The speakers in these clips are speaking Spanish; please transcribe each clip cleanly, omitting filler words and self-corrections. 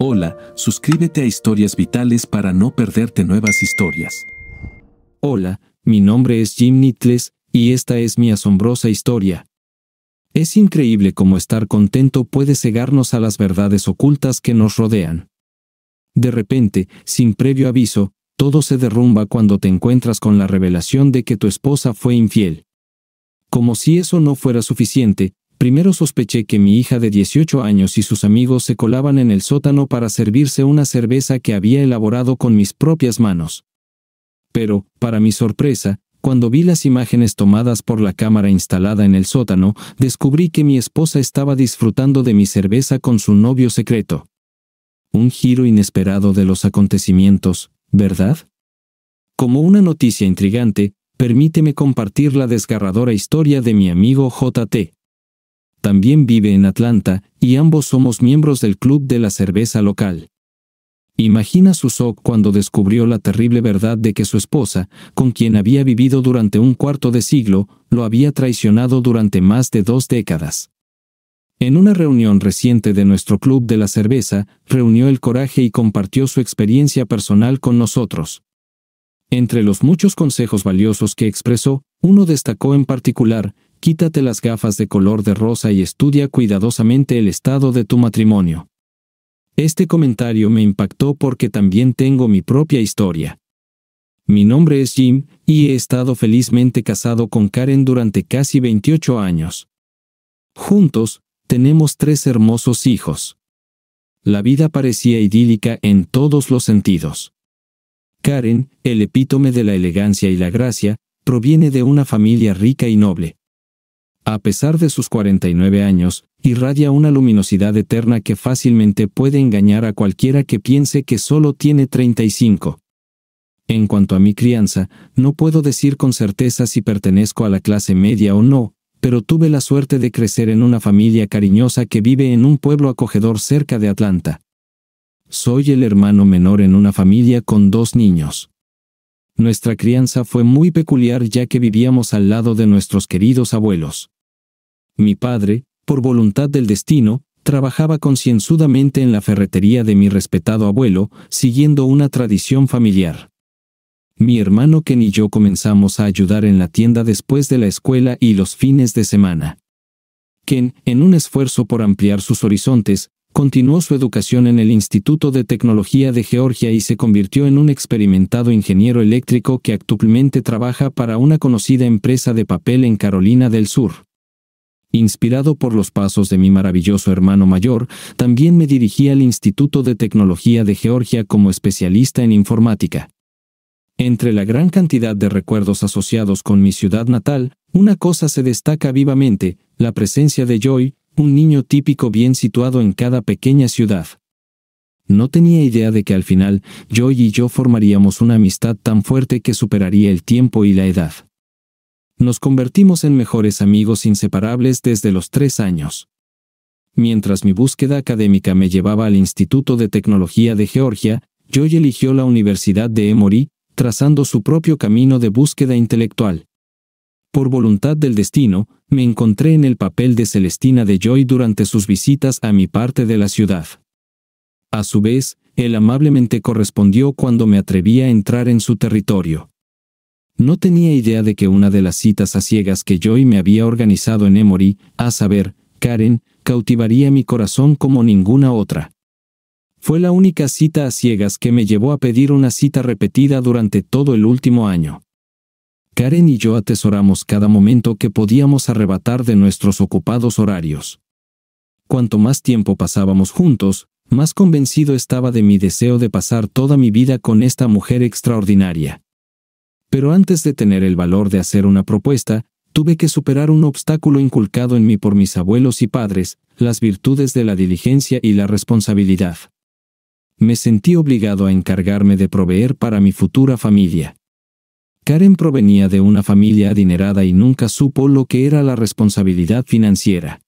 Hola, suscríbete a Historias Vitales para no perderte nuevas historias. Hola, mi nombre es Jim Nittles, y esta es mi asombrosa historia. Es increíble cómo estar contento puede cegarnos a las verdades ocultas que nos rodean. De repente, sin previo aviso, todo se derrumba cuando te encuentras con la revelación de que tu esposa fue infiel. Como si eso no fuera suficiente, primero sospeché que mi hija de 18 años y sus amigos se colaban en el sótano para servirse una cerveza que había elaborado con mis propias manos. Pero, para mi sorpresa, cuando vi las imágenes tomadas por la cámara instalada en el sótano, descubrí que mi esposa estaba disfrutando de mi cerveza con su novio secreto. Un giro inesperado de los acontecimientos, ¿verdad? Como una noticia intrigante, permíteme compartir la desgarradora historia de mi amigo JT. También vive en Atlanta, y ambos somos miembros del club de la cerveza local. Imagina su shock cuando descubrió la terrible verdad de que su esposa, con quien había vivido durante un cuarto de siglo, lo había traicionado durante más de 2 décadas. En una reunión reciente de nuestro club de la cerveza, reunió el coraje y compartió su experiencia personal con nosotros. Entre los muchos consejos valiosos que expresó, uno destacó en particular: quítate las gafas de color de rosa y estudia cuidadosamente el estado de tu matrimonio. Este comentario me impactó porque también tengo mi propia historia. Mi nombre es Jim, y he estado felizmente casado con Karen durante casi 28 años. Juntos, tenemos 3 hermosos hijos. La vida parecía idílica en todos los sentidos. Karen, el epítome de la elegancia y la gracia, proviene de una familia rica y noble. A pesar de sus 49 años, irradia una luminosidad eterna que fácilmente puede engañar a cualquiera que piense que solo tiene 35. En cuanto a mi crianza, no puedo decir con certeza si pertenezco a la clase media o no, pero tuve la suerte de crecer en una familia cariñosa que vive en un pueblo acogedor cerca de Atlanta. Soy el hermano menor en una familia con 2 niños. Nuestra crianza fue muy peculiar ya que vivíamos al lado de nuestros queridos abuelos. Mi padre, por voluntad del destino, trabajaba concienzudamente en la ferretería de mi respetado abuelo, siguiendo una tradición familiar. Mi hermano Ken y yo comenzamos a ayudar en la tienda después de la escuela y los fines de semana. Ken, en un esfuerzo por ampliar sus horizontes, continuó su educación en el Instituto de Tecnología de Georgia y se convirtió en un experimentado ingeniero eléctrico que actualmente trabaja para una conocida empresa de papel en Carolina del Sur. Inspirado por los pasos de mi maravilloso hermano mayor, también me dirigí al Instituto de Tecnología de Georgia como especialista en informática. Entre la gran cantidad de recuerdos asociados con mi ciudad natal, una cosa se destaca vivamente: la presencia de Joy, un niño típico bien situado en cada pequeña ciudad. No tenía idea de que al final, Joy y yo formaríamos una amistad tan fuerte que superaría el tiempo y la edad. Nos convertimos en mejores amigos inseparables desde los 3 años. Mientras mi búsqueda académica me llevaba al Instituto de Tecnología de Georgia, Joy eligió la Universidad de Emory, trazando su propio camino de búsqueda intelectual. Por voluntad del destino, me encontré en el papel de Celestina de Joy durante sus visitas a mi parte de la ciudad. A su vez, él amablemente correspondió cuando me atreví a entrar en su territorio. No tenía idea de que una de las citas a ciegas que Joy me había organizado en Emory, a saber, Karen, cautivaría mi corazón como ninguna otra. Fue la única cita a ciegas que me llevó a pedir una cita repetida durante todo el último año. Karen y yo atesoramos cada momento que podíamos arrebatar de nuestros ocupados horarios. Cuanto más tiempo pasábamos juntos, más convencido estaba de mi deseo de pasar toda mi vida con esta mujer extraordinaria. Pero antes de tener el valor de hacer una propuesta, tuve que superar un obstáculo inculcado en mí por mis abuelos y padres: las virtudes de la diligencia y la responsabilidad. Me sentí obligado a encargarme de proveer para mi futura familia. Karen provenía de una familia adinerada y nunca supo lo que era la responsabilidad financiera.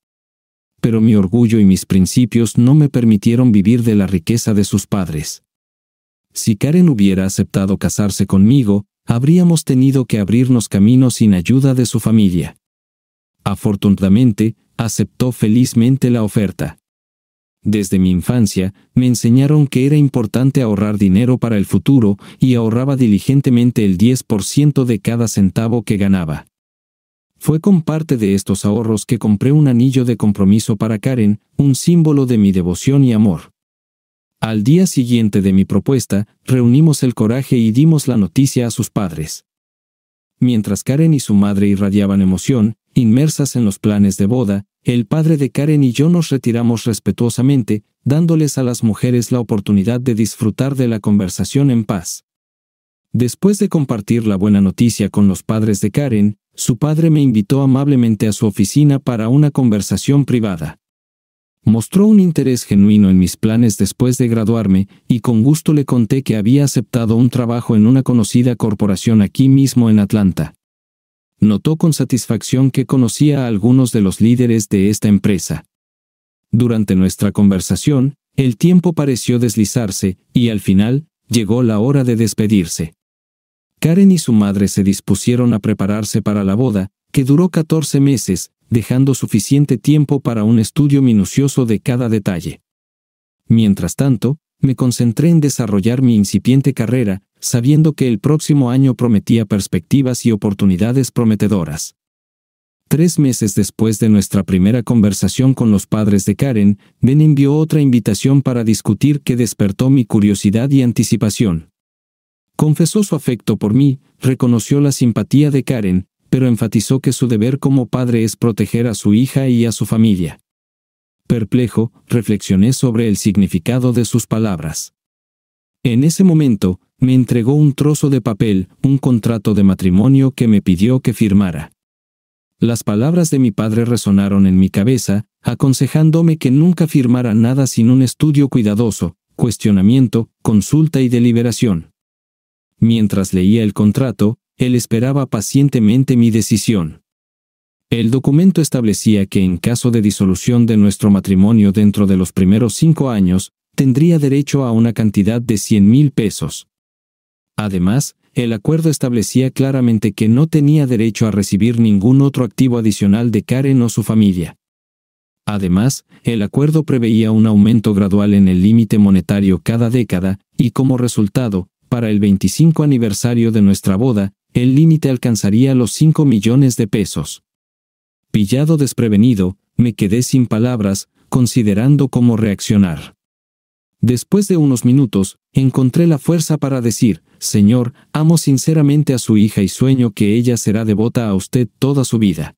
Pero mi orgullo y mis principios no me permitieron vivir de la riqueza de sus padres. Si Karen hubiera aceptado casarse conmigo, habríamos tenido que abrirnos camino sin ayuda de su familia. Afortunadamente, aceptó felizmente la oferta. Desde mi infancia, me enseñaron que era importante ahorrar dinero para el futuro y ahorraba diligentemente el 10% de cada centavo que ganaba. Fue con parte de estos ahorros que compré un anillo de compromiso para Karen, un símbolo de mi devoción y amor. Al día siguiente de mi propuesta, reunimos el coraje y dimos la noticia a sus padres. Mientras Karen y su madre irradiaban emoción, inmersas en los planes de boda, el padre de Karen y yo nos retiramos respetuosamente, dándoles a las mujeres la oportunidad de disfrutar de la conversación en paz. Después de compartir la buena noticia con los padres de Karen, su padre me invitó amablemente a su oficina para una conversación privada. Mostró un interés genuino en mis planes después de graduarme, y con gusto le conté que había aceptado un trabajo en una conocida corporación aquí mismo en Atlanta. Notó con satisfacción que conocía a algunos de los líderes de esta empresa. Durante nuestra conversación, el tiempo pareció deslizarse, y al final, llegó la hora de despedirse. Karen y su madre se dispusieron a prepararse para la boda, que duró 14 meses, dejando suficiente tiempo para un estudio minucioso de cada detalle. Mientras tanto, me concentré en desarrollar mi incipiente carrera, sabiendo que el próximo año prometía perspectivas y oportunidades prometedoras. 3 meses después de nuestra primera conversación con los padres de Karen, Ben envió otra invitación para discutir que despertó mi curiosidad y anticipación. Confesó su afecto por mí, reconoció la simpatía de Karen, pero enfatizó que su deber como padre es proteger a su hija y a su familia. Perplejo, reflexioné sobre el significado de sus palabras. En ese momento, me entregó un trozo de papel, un contrato de matrimonio que me pidió que firmara. Las palabras de mi padre resonaron en mi cabeza, aconsejándome que nunca firmara nada sin un estudio cuidadoso, cuestionamiento, consulta y deliberación. Mientras leía el contrato, él esperaba pacientemente mi decisión. El documento establecía que en caso de disolución de nuestro matrimonio dentro de los primeros 5 años, tendría derecho a una cantidad de $100,000. Además, el acuerdo establecía claramente que no tenía derecho a recibir ningún otro activo adicional de Karen o su familia. Además, el acuerdo preveía un aumento gradual en el límite monetario cada década, y como resultado, para el 25 aniversario de nuestra boda, el límite alcanzaría los $5 millones. Pillado desprevenido, me quedé sin palabras, considerando cómo reaccionar. Después de unos minutos, encontré la fuerza para decir, «Señor, amo sinceramente a su hija y sueño que ella será devota a usted toda su vida.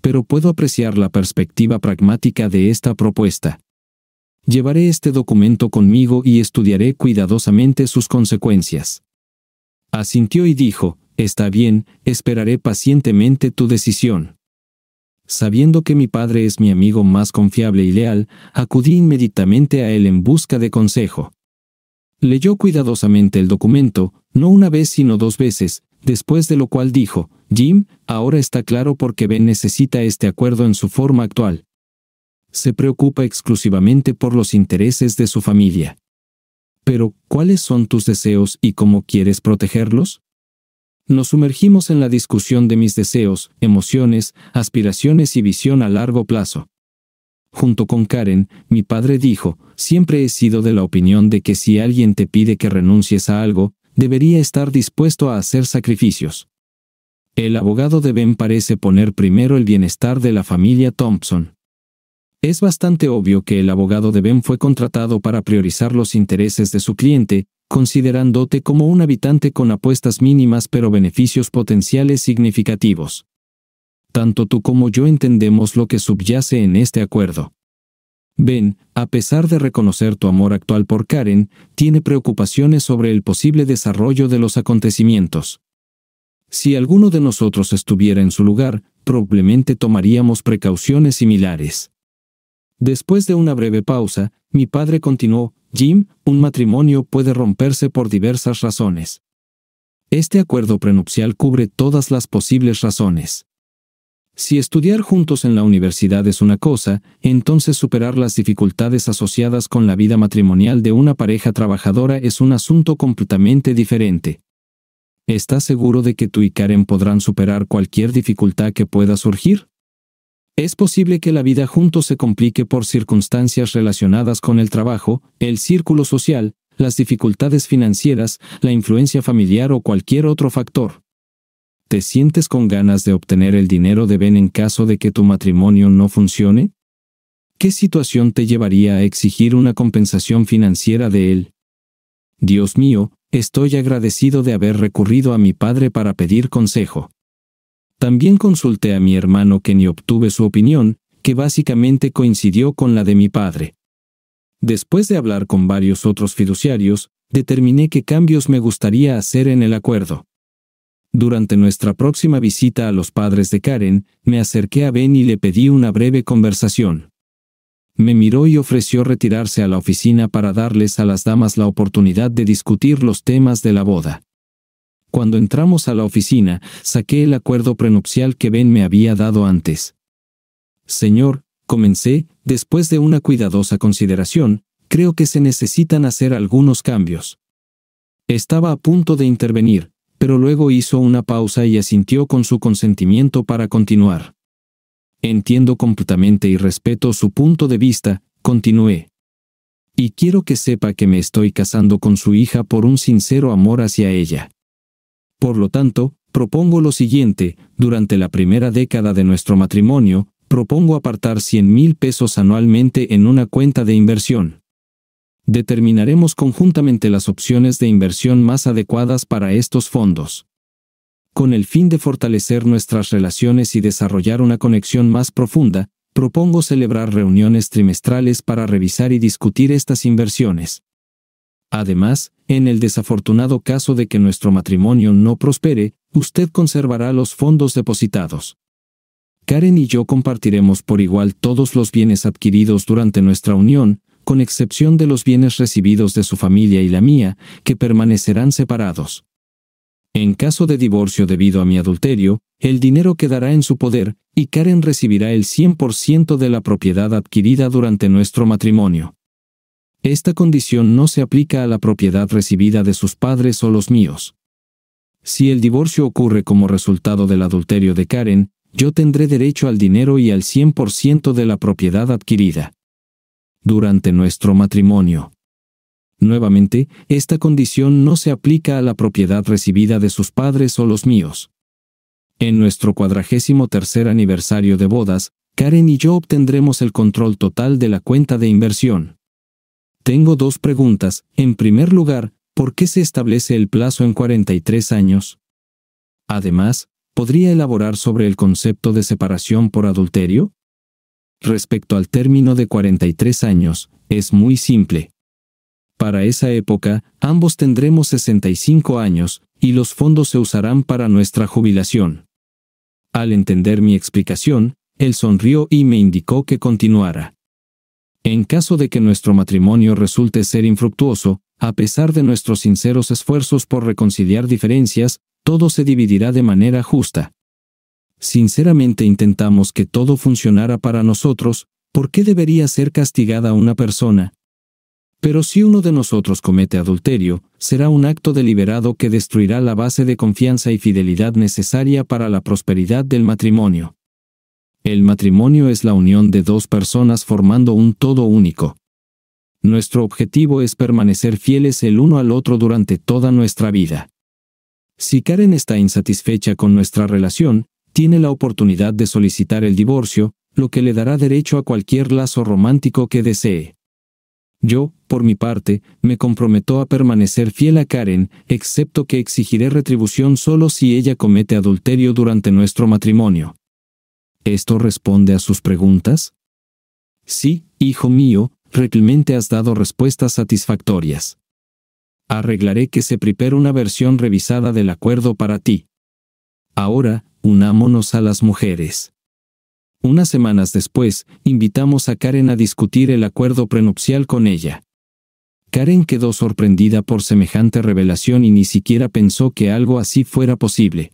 Pero puedo apreciar la perspectiva pragmática de esta propuesta. Llevaré este documento conmigo y estudiaré cuidadosamente sus consecuencias». Asintió y dijo, «Está bien, esperaré pacientemente tu decisión». Sabiendo que mi padre es mi amigo más confiable y leal, acudí inmediatamente a él en busca de consejo. Leyó cuidadosamente el documento, no una vez sino 2 veces, después de lo cual dijo, «Jim, ahora está claro por qué Ben necesita este acuerdo en su forma actual. Se preocupa exclusivamente por los intereses de su familia. Pero, ¿cuáles son tus deseos y cómo quieres protegerlos?». Nos sumergimos en la discusión de mis deseos, emociones, aspiraciones y visión a largo plazo. Junto con Karen, mi padre dijo, «Siempre he sido de la opinión de que si alguien te pide que renuncies a algo, debería estar dispuesto a hacer sacrificios. El abogado de Ben parece poner primero el bienestar de la familia Thompson. Es bastante obvio que el abogado de Ben fue contratado para priorizar los intereses de su cliente, considerándote como un habitante con apuestas mínimas pero beneficios potenciales significativos. Tanto tú como yo entendemos lo que subyace en este acuerdo. Ben, a pesar de reconocer tu amor actual por Karen, tiene preocupaciones sobre el posible desarrollo de los acontecimientos. Si alguno de nosotros estuviera en su lugar, probablemente tomaríamos precauciones similares». Después de una breve pausa, mi padre continuó, «Jim, un matrimonio puede romperse por diversas razones. Este acuerdo prenupcial cubre todas las posibles razones. Si estudiar juntos en la universidad es una cosa, entonces superar las dificultades asociadas con la vida matrimonial de una pareja trabajadora es un asunto completamente diferente. ¿Estás seguro de que tú y Karen podrán superar cualquier dificultad que pueda surgir? Es posible que la vida juntos se complique por circunstancias relacionadas con el trabajo, el círculo social, las dificultades financieras, la influencia familiar o cualquier otro factor. ¿Te sientes con ganas de obtener el dinero de Ben en caso de que tu matrimonio no funcione? ¿Qué situación te llevaría a exigir una compensación financiera de él? Dios mío, estoy agradecido de haber recurrido a mi padre para pedir consejo. También consulté a mi hermano Ken y obtuve su opinión, que básicamente coincidió con la de mi padre. Después de hablar con varios otros fiduciarios, determiné qué cambios me gustaría hacer en el acuerdo. Durante nuestra próxima visita a los padres de Karen, me acerqué a Ben y le pedí una breve conversación. Me miró y ofreció retirarse a la oficina para darles a las damas la oportunidad de discutir los temas de la boda. Cuando entramos a la oficina, saqué el acuerdo prenupcial que Ben me había dado antes. Señor, comencé, después de una cuidadosa consideración, creo que se necesitan hacer algunos cambios. Estaba a punto de intervenir, pero luego hizo una pausa y asintió con su consentimiento para continuar. Entiendo completamente y respeto su punto de vista, continué. Y quiero que sepa que me estoy casando con su hija por un sincero amor hacia ella. Por lo tanto, propongo lo siguiente, durante la primera década de nuestro matrimonio, propongo apartar $100,000 anualmente en una cuenta de inversión. Determinaremos conjuntamente las opciones de inversión más adecuadas para estos fondos, con el fin de fortalecer nuestras relaciones y desarrollar una conexión más profunda. Propongo celebrar reuniones trimestrales para revisar y discutir estas inversiones. Además, en el desafortunado caso de que nuestro matrimonio no prospere, usted conservará los fondos depositados. Karen y yo compartiremos por igual todos los bienes adquiridos durante nuestra unión, con excepción de los bienes recibidos de su familia y la mía, que permanecerán separados. En caso de divorcio debido a mi adulterio, el dinero quedará en su poder, y Karen recibirá el 100% de la propiedad adquirida durante nuestro matrimonio. Esta condición no se aplica a la propiedad recibida de sus padres o los míos. Si el divorcio ocurre como resultado del adulterio de Karen, yo tendré derecho al dinero y al 100% de la propiedad adquirida durante nuestro matrimonio. Nuevamente, esta condición no se aplica a la propiedad recibida de sus padres o los míos. En nuestro 43º aniversario de bodas, Karen y yo obtendremos el control total de la cuenta de inversión. Tengo dos preguntas. En primer lugar, ¿por qué se establece el plazo en 43 años? Además, ¿podría elaborar sobre el concepto de separación por adulterio? Respecto al término de 43 años, es muy simple. Para esa época, ambos tendremos 65 años, y los fondos se usarán para nuestra jubilación. Al entender mi explicación, él sonrió y me indicó que continuara. En caso de que nuestro matrimonio resulte ser infructuoso, a pesar de nuestros sinceros esfuerzos por reconciliar diferencias, todo se dividirá de manera justa. Sinceramente intentamos que todo funcionara para nosotros. ¿Por qué debería ser castigada una persona? Pero si uno de nosotros comete adulterio, será un acto deliberado que destruirá la base de confianza y fidelidad necesaria para la prosperidad del matrimonio. El matrimonio es la unión de dos personas formando un todo único. Nuestro objetivo es permanecer fieles el uno al otro durante toda nuestra vida. Si Karen está insatisfecha con nuestra relación, tiene la oportunidad de solicitar el divorcio, lo que le dará derecho a cualquier lazo romántico que desee. Yo, por mi parte, me comprometo a permanecer fiel a Karen, excepto que exigiré retribución solo si ella comete adulterio durante nuestro matrimonio. ¿Esto responde a sus preguntas? Sí, hijo mío, realmente has dado respuestas satisfactorias. Arreglaré que se prepare una versión revisada del acuerdo para ti. Ahora, unámonos a las mujeres. Unas semanas después, invitamos a Karen a discutir el acuerdo prenupcial con ella. Karen quedó sorprendida por semejante revelación y ni siquiera pensó que algo así fuera posible.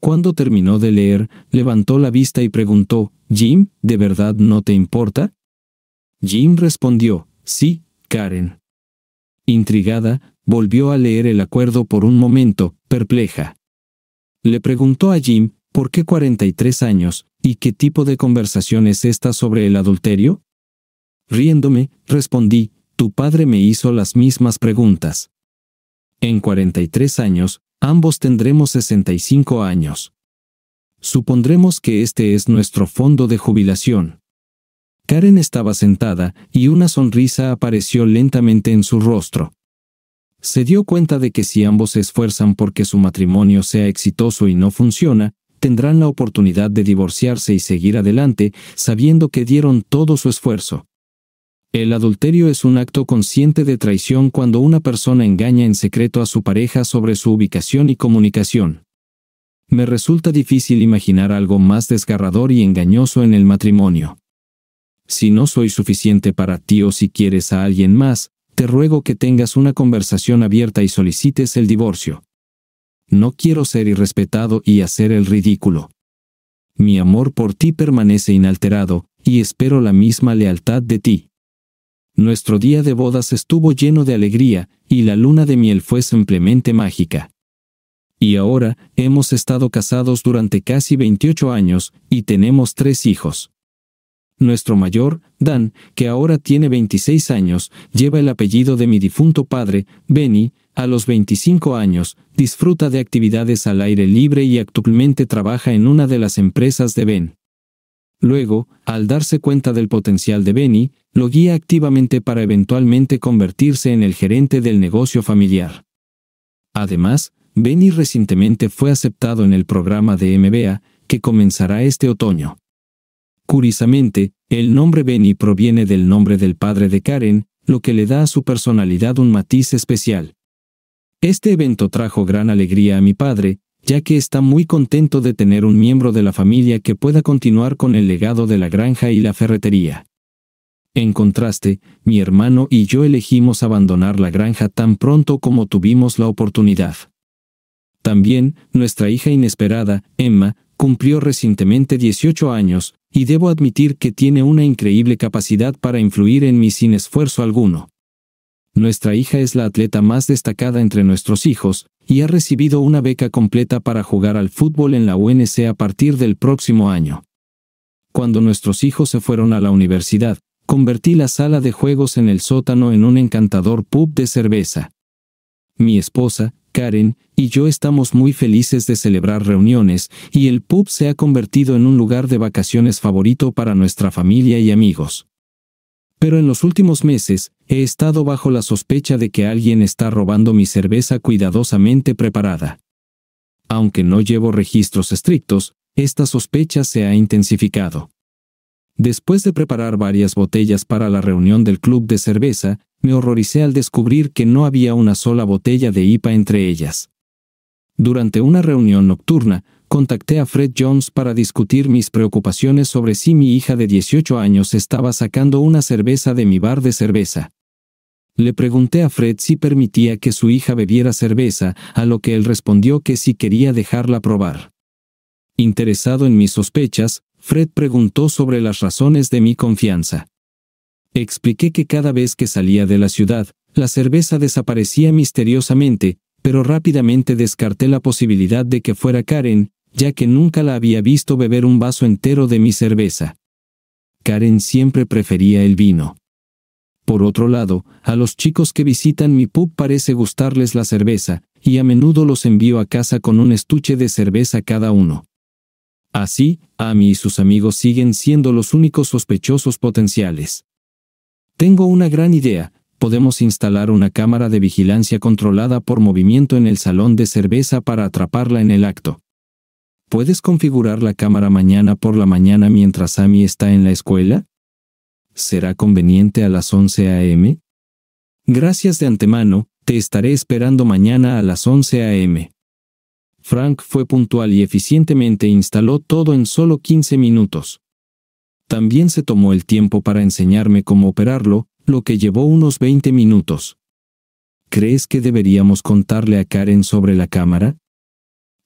Cuando terminó de leer, levantó la vista y preguntó, «Jim, ¿de verdad no te importa?». Jim respondió, «Sí, Karen». Intrigada, volvió a leer el acuerdo por un momento, perpleja. Le preguntó a Jim, «¿Por qué 43 años?». ¿Y qué tipo de conversación es esta sobre el adulterio? Riéndome, respondí, tu padre me hizo las mismas preguntas. En 43 años, ambos tendremos 65 años. Supondremos que este es nuestro fondo de jubilación. Karen estaba sentada, y una sonrisa apareció lentamente en su rostro. Se dio cuenta de que si ambos se esfuerzan porque su matrimonio sea exitoso y no funciona, tendrán la oportunidad de divorciarse y seguir adelante, sabiendo que dieron todo su esfuerzo. El adulterio es un acto consciente de traición cuando una persona engaña en secreto a su pareja sobre su ubicación y comunicación. Me resulta difícil imaginar algo más desgarrador y engañoso en el matrimonio. Si no soy suficiente para ti o si quieres a alguien más, te ruego que tengas una conversación abierta y solicites el divorcio. No quiero ser irrespetado y hacer el ridículo. Mi amor por ti permanece inalterado, y espero la misma lealtad de ti. Nuestro día de bodas estuvo lleno de alegría, y la luna de miel fue simplemente mágica. Y ahora, hemos estado casados durante casi 28 años, y tenemos 3 hijos. Nuestro mayor, Dan, que ahora tiene 26 años, lleva el apellido de mi difunto padre, Benny. A los 25 años, disfruta de actividades al aire libre y actualmente trabaja en una de las empresas de Ben. Luego, al darse cuenta del potencial de Benny, lo guía activamente para eventualmente convertirse en el gerente del negocio familiar. Además, Benny recientemente fue aceptado en el programa de MBA, que comenzará este otoño. Curiosamente, el nombre Benny proviene del nombre del padre de Karen, lo que le da a su personalidad un matiz especial. Este evento trajo gran alegría a mi padre, ya que está muy contento de tener un miembro de la familia que pueda continuar con el legado de la granja y la ferretería. En contraste, mi hermano y yo elegimos abandonar la granja tan pronto como tuvimos la oportunidad. También, nuestra hija inesperada, Emma, cumplió recientemente 18 años, y debo admitir que tiene una increíble capacidad para influir en mí sin esfuerzo alguno. Nuestra hija es la atleta más destacada entre nuestros hijos, y ha recibido una beca completa para jugar al fútbol en la UNC a partir del próximo año. Cuando nuestros hijos se fueron a la universidad, convertí la sala de juegos en el sótano en un encantador pub de cerveza. Mi esposa, Karen, y yo estamos muy felices de celebrar reuniones, y el pub se ha convertido en un lugar de vacaciones favorito para nuestra familia y amigos. Pero en los últimos meses, he estado bajo la sospecha de que alguien está robando mi cerveza cuidadosamente preparada. Aunque no llevo registros estrictos, esta sospecha se ha intensificado. Después de preparar varias botellas para la reunión del club de cerveza, me horroricé al descubrir que no había una sola botella de IPA entre ellas. Durante una reunión nocturna, contacté a Fred Jones para discutir mis preocupaciones sobre si mi hija de 18 años estaba sacando una cerveza de mi bar de cerveza. Le pregunté a Fred si permitía que su hija bebiera cerveza, a lo que él respondió que sí quería dejarla probar. Interesado en mis sospechas, Fred preguntó sobre las razones de mi confianza. Expliqué que cada vez que salía de la ciudad, la cerveza desaparecía misteriosamente, pero rápidamente descarté la posibilidad de que fuera Karen, ya que nunca la había visto beber un vaso entero de mi cerveza. Karen siempre prefería el vino. Por otro lado, a los chicos que visitan mi pub parece gustarles la cerveza, y a menudo los envío a casa con un estuche de cerveza cada uno. Así, Amy y sus amigos siguen siendo los únicos sospechosos potenciales. Tengo una gran idea. Podemos instalar una cámara de vigilancia controlada por movimiento en el salón de cerveza para atraparla en el acto. ¿Puedes configurar la cámara mañana por la mañana mientras Amy está en la escuela? ¿Será conveniente a las 11 a.m.? Gracias de antemano, te estaré esperando mañana a las 11 a.m. Frank fue puntual y eficientemente instaló todo en solo 15 minutos. También se tomó el tiempo para enseñarme cómo operarlo, lo que llevó unos 20 minutos. ¿Crees que deberíamos contarle a Karen sobre la cámara?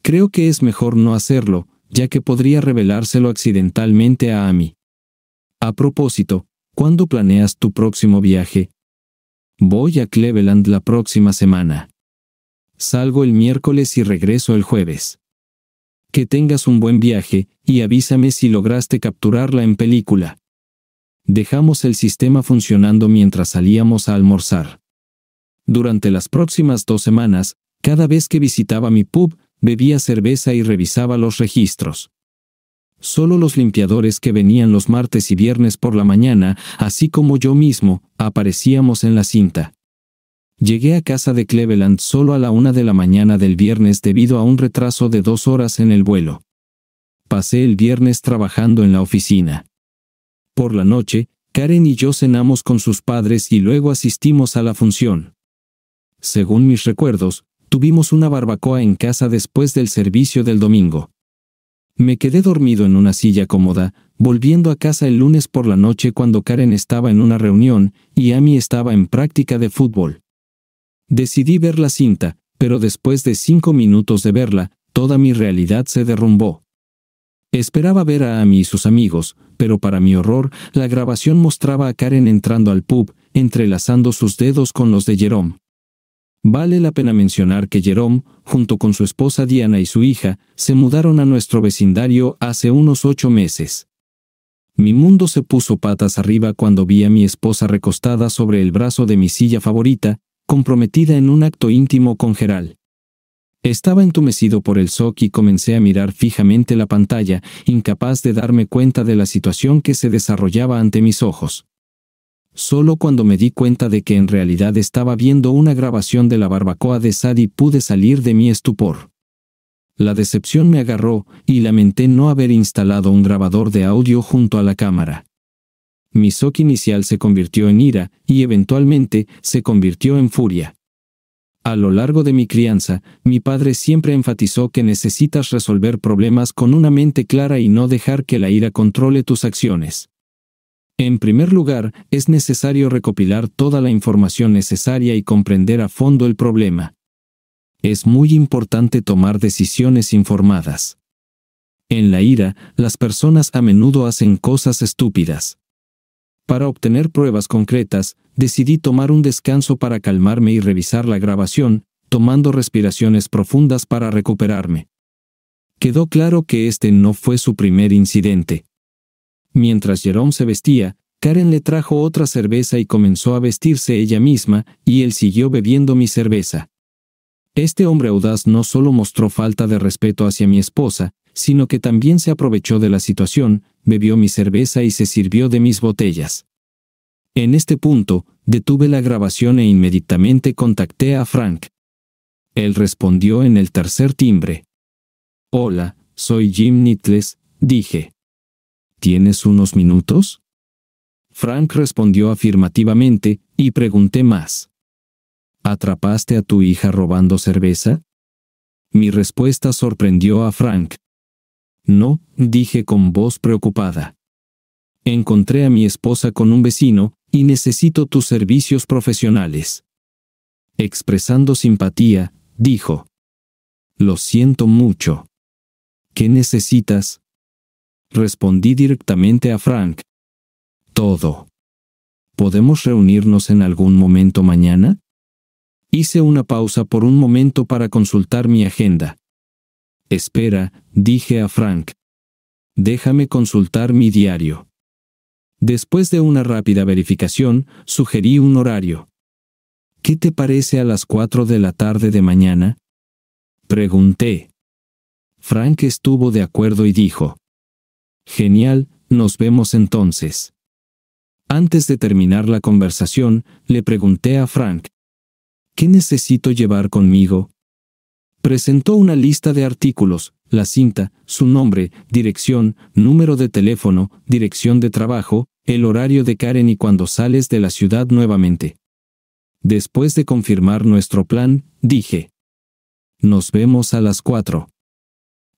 Creo que es mejor no hacerlo, ya que podría revelárselo accidentalmente a Amy. A propósito, ¿cuándo planeas tu próximo viaje? Voy a Cleveland la próxima semana. Salgo el miércoles y regreso el jueves. Que tengas un buen viaje, y avísame si lograste capturarla en película. Dejamos el sistema funcionando mientras salíamos a almorzar. Durante las próximas 2 semanas, cada vez que visitaba mi pub, bebía cerveza y revisaba los registros. Solo los limpiadores que venían los martes y viernes por la mañana, así como yo mismo, aparecíamos en la cinta. Llegué a casa de Cleveland solo a la 1 de la mañana del viernes debido a un retraso de 2 horas en el vuelo. Pasé el viernes trabajando en la oficina. Por la noche, Karen y yo cenamos con sus padres y luego asistimos a la función. Según mis recuerdos, tuvimos una barbacoa en casa después del servicio del domingo. Me quedé dormido en una silla cómoda, volviendo a casa el lunes por la noche cuando Karen estaba en una reunión y Amy estaba en práctica de fútbol. Decidí ver la cinta, pero después de 5 minutos de verla, toda mi realidad se derrumbó. Esperaba ver a Amy y sus amigos, pero para mi horror, la grabación mostraba a Karen entrando al pub, entrelazando sus dedos con los de Jerome. Vale la pena mencionar que Jerome, junto con su esposa Diana y su hija, se mudaron a nuestro vecindario hace unos 8 meses. Mi mundo se puso patas arriba cuando vi a mi esposa recostada sobre el brazo de mi silla favorita, comprometida en un acto íntimo con Geral. Estaba entumecido por el shock y comencé a mirar fijamente la pantalla, incapaz de darme cuenta de la situación que se desarrollaba ante mis ojos. Solo cuando me di cuenta de que en realidad estaba viendo una grabación de la barbacoa de Sadie pude salir de mi estupor. La decepción me agarró, y lamenté no haber instalado un grabador de audio junto a la cámara. Mi shock inicial se convirtió en ira, y eventualmente, se convirtió en furia. A lo largo de mi crianza, mi padre siempre enfatizó que necesitas resolver problemas con una mente clara y no dejar que la ira controle tus acciones. En primer lugar, es necesario recopilar toda la información necesaria y comprender a fondo el problema. Es muy importante tomar decisiones informadas. En la ira, las personas a menudo hacen cosas estúpidas. Para obtener pruebas concretas, decidí tomar un descanso para calmarme y revisar la grabación, tomando respiraciones profundas para recuperarme. Quedó claro que este no fue su primer incidente. Mientras Jerome se vestía, Karen le trajo otra cerveza y comenzó a vestirse ella misma, y él siguió bebiendo mi cerveza. Este hombre audaz no solo mostró falta de respeto hacia mi esposa, sino que también se aprovechó de la situación, bebió mi cerveza y se sirvió de mis botellas. En este punto, detuve la grabación e inmediatamente contacté a Frank. Él respondió en el tercer timbre. «Hola, soy Jim Nittles», dije. «¿Tienes unos minutos?». Frank respondió afirmativamente, y pregunté más. «¿Atrapaste a tu hija robando cerveza?». Mi respuesta sorprendió a Frank. «No», dije con voz preocupada. «Encontré a mi esposa con un vecino, y necesito tus servicios profesionales». Expresando simpatía, dijo. «Lo siento mucho. ¿Qué necesitas?». Respondí directamente a Frank. «Todo. ¿Podemos reunirnos en algún momento mañana?». Hice una pausa por un momento para consultar mi agenda. «Espera», dije a Frank. «Déjame consultar mi diario». Después de una rápida verificación, sugerí un horario. «¿Qué te parece a las 4 de la tarde de mañana?», pregunté. Frank estuvo de acuerdo y dijo. «Genial, nos vemos entonces». Antes de terminar la conversación, le pregunté a Frank. «¿Qué necesito llevar conmigo?». Presentó una lista de artículos, la cinta, su nombre, dirección, número de teléfono, dirección de trabajo, el horario de Karen y cuando sales de la ciudad nuevamente. Después de confirmar nuestro plan, dije. «Nos vemos a las 4.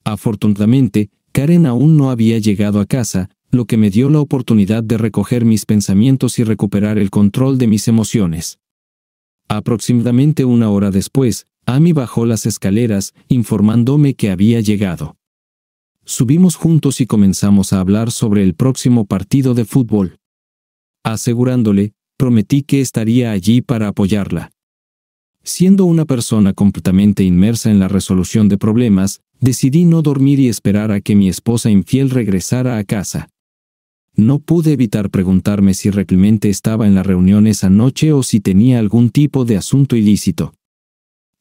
Afortunadamente, Karen aún no había llegado a casa, lo que me dio la oportunidad de recoger mis pensamientos y recuperar el control de mis emociones. Aproximadamente 1 hora después, Amy bajó las escaleras, informándome que había llegado. Subimos juntos y comenzamos a hablar sobre el próximo partido de fútbol. Asegurándole, prometí que estaría allí para apoyarla. Siendo una persona completamente inmersa en la resolución de problemas, decidí no dormir y esperar a que mi esposa infiel regresara a casa. No pude evitar preguntarme si realmente estaba en la reunión esa noche o si tenía algún tipo de asunto ilícito.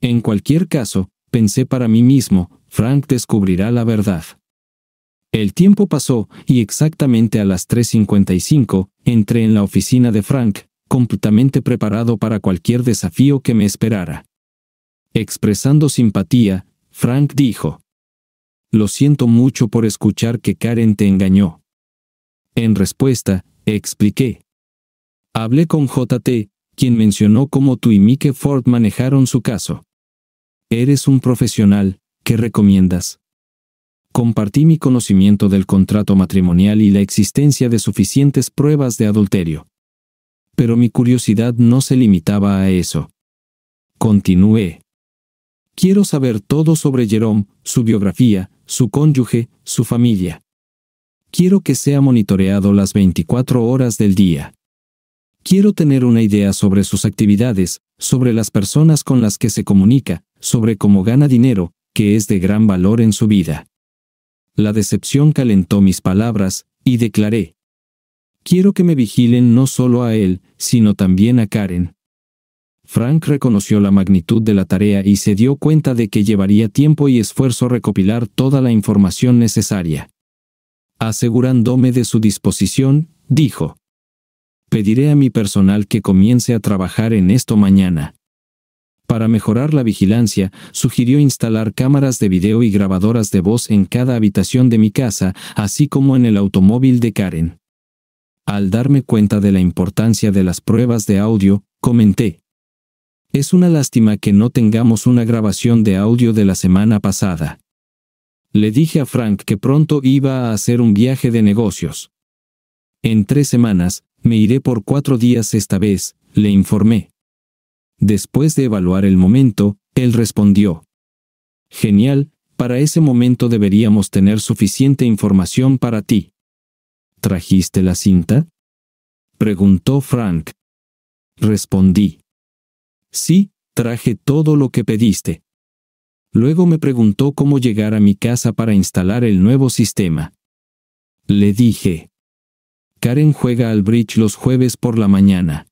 En cualquier caso, pensé para mí mismo, Frank descubrirá la verdad. El tiempo pasó, y exactamente a las 3:55, entré en la oficina de Frank, completamente preparado para cualquier desafío que me esperara. Expresando simpatía, Frank dijo: «Lo siento mucho por escuchar que Karen te engañó». En respuesta, expliqué. Hablé con JT, quien mencionó cómo tú y Mickey Ford manejaron su caso. Eres un profesional, ¿qué recomiendas? Compartí mi conocimiento del contrato matrimonial y la existencia de suficientes pruebas de adulterio. Pero mi curiosidad no se limitaba a eso. Continué. Quiero saber todo sobre Jerome, su biografía, su cónyuge, su familia. Quiero que sea monitoreado las 24 horas del día. Quiero tener una idea sobre sus actividades, sobre las personas con las que se comunica, sobre cómo gana dinero, que es de gran valor en su vida. La decepción calentó mis palabras, y declaré: «Quiero que me vigilen no solo a él, sino también a Karen». Frank reconoció la magnitud de la tarea y se dio cuenta de que llevaría tiempo y esfuerzo recopilar toda la información necesaria. Asegurándome de su disposición, dijo: «Pediré a mi personal que comience a trabajar en esto mañana». Para mejorar la vigilancia, sugirió instalar cámaras de video y grabadoras de voz en cada habitación de mi casa, así como en el automóvil de Karen. Al darme cuenta de la importancia de las pruebas de audio, comenté: «Es una lástima que no tengamos una grabación de audio de la semana pasada». Le dije a Frank que pronto iba a hacer un viaje de negocios. En 3 semanas, me iré por 4 días esta vez, le informé. Después de evaluar el momento, él respondió: «Genial, para ese momento deberíamos tener suficiente información para ti». «¿Trajiste la cinta?», preguntó Frank. Respondí: «Sí, traje todo lo que pediste». Luego me preguntó cómo llegar a mi casa para instalar el nuevo sistema. Le dije: «Karen juega al bridge los jueves por la mañana.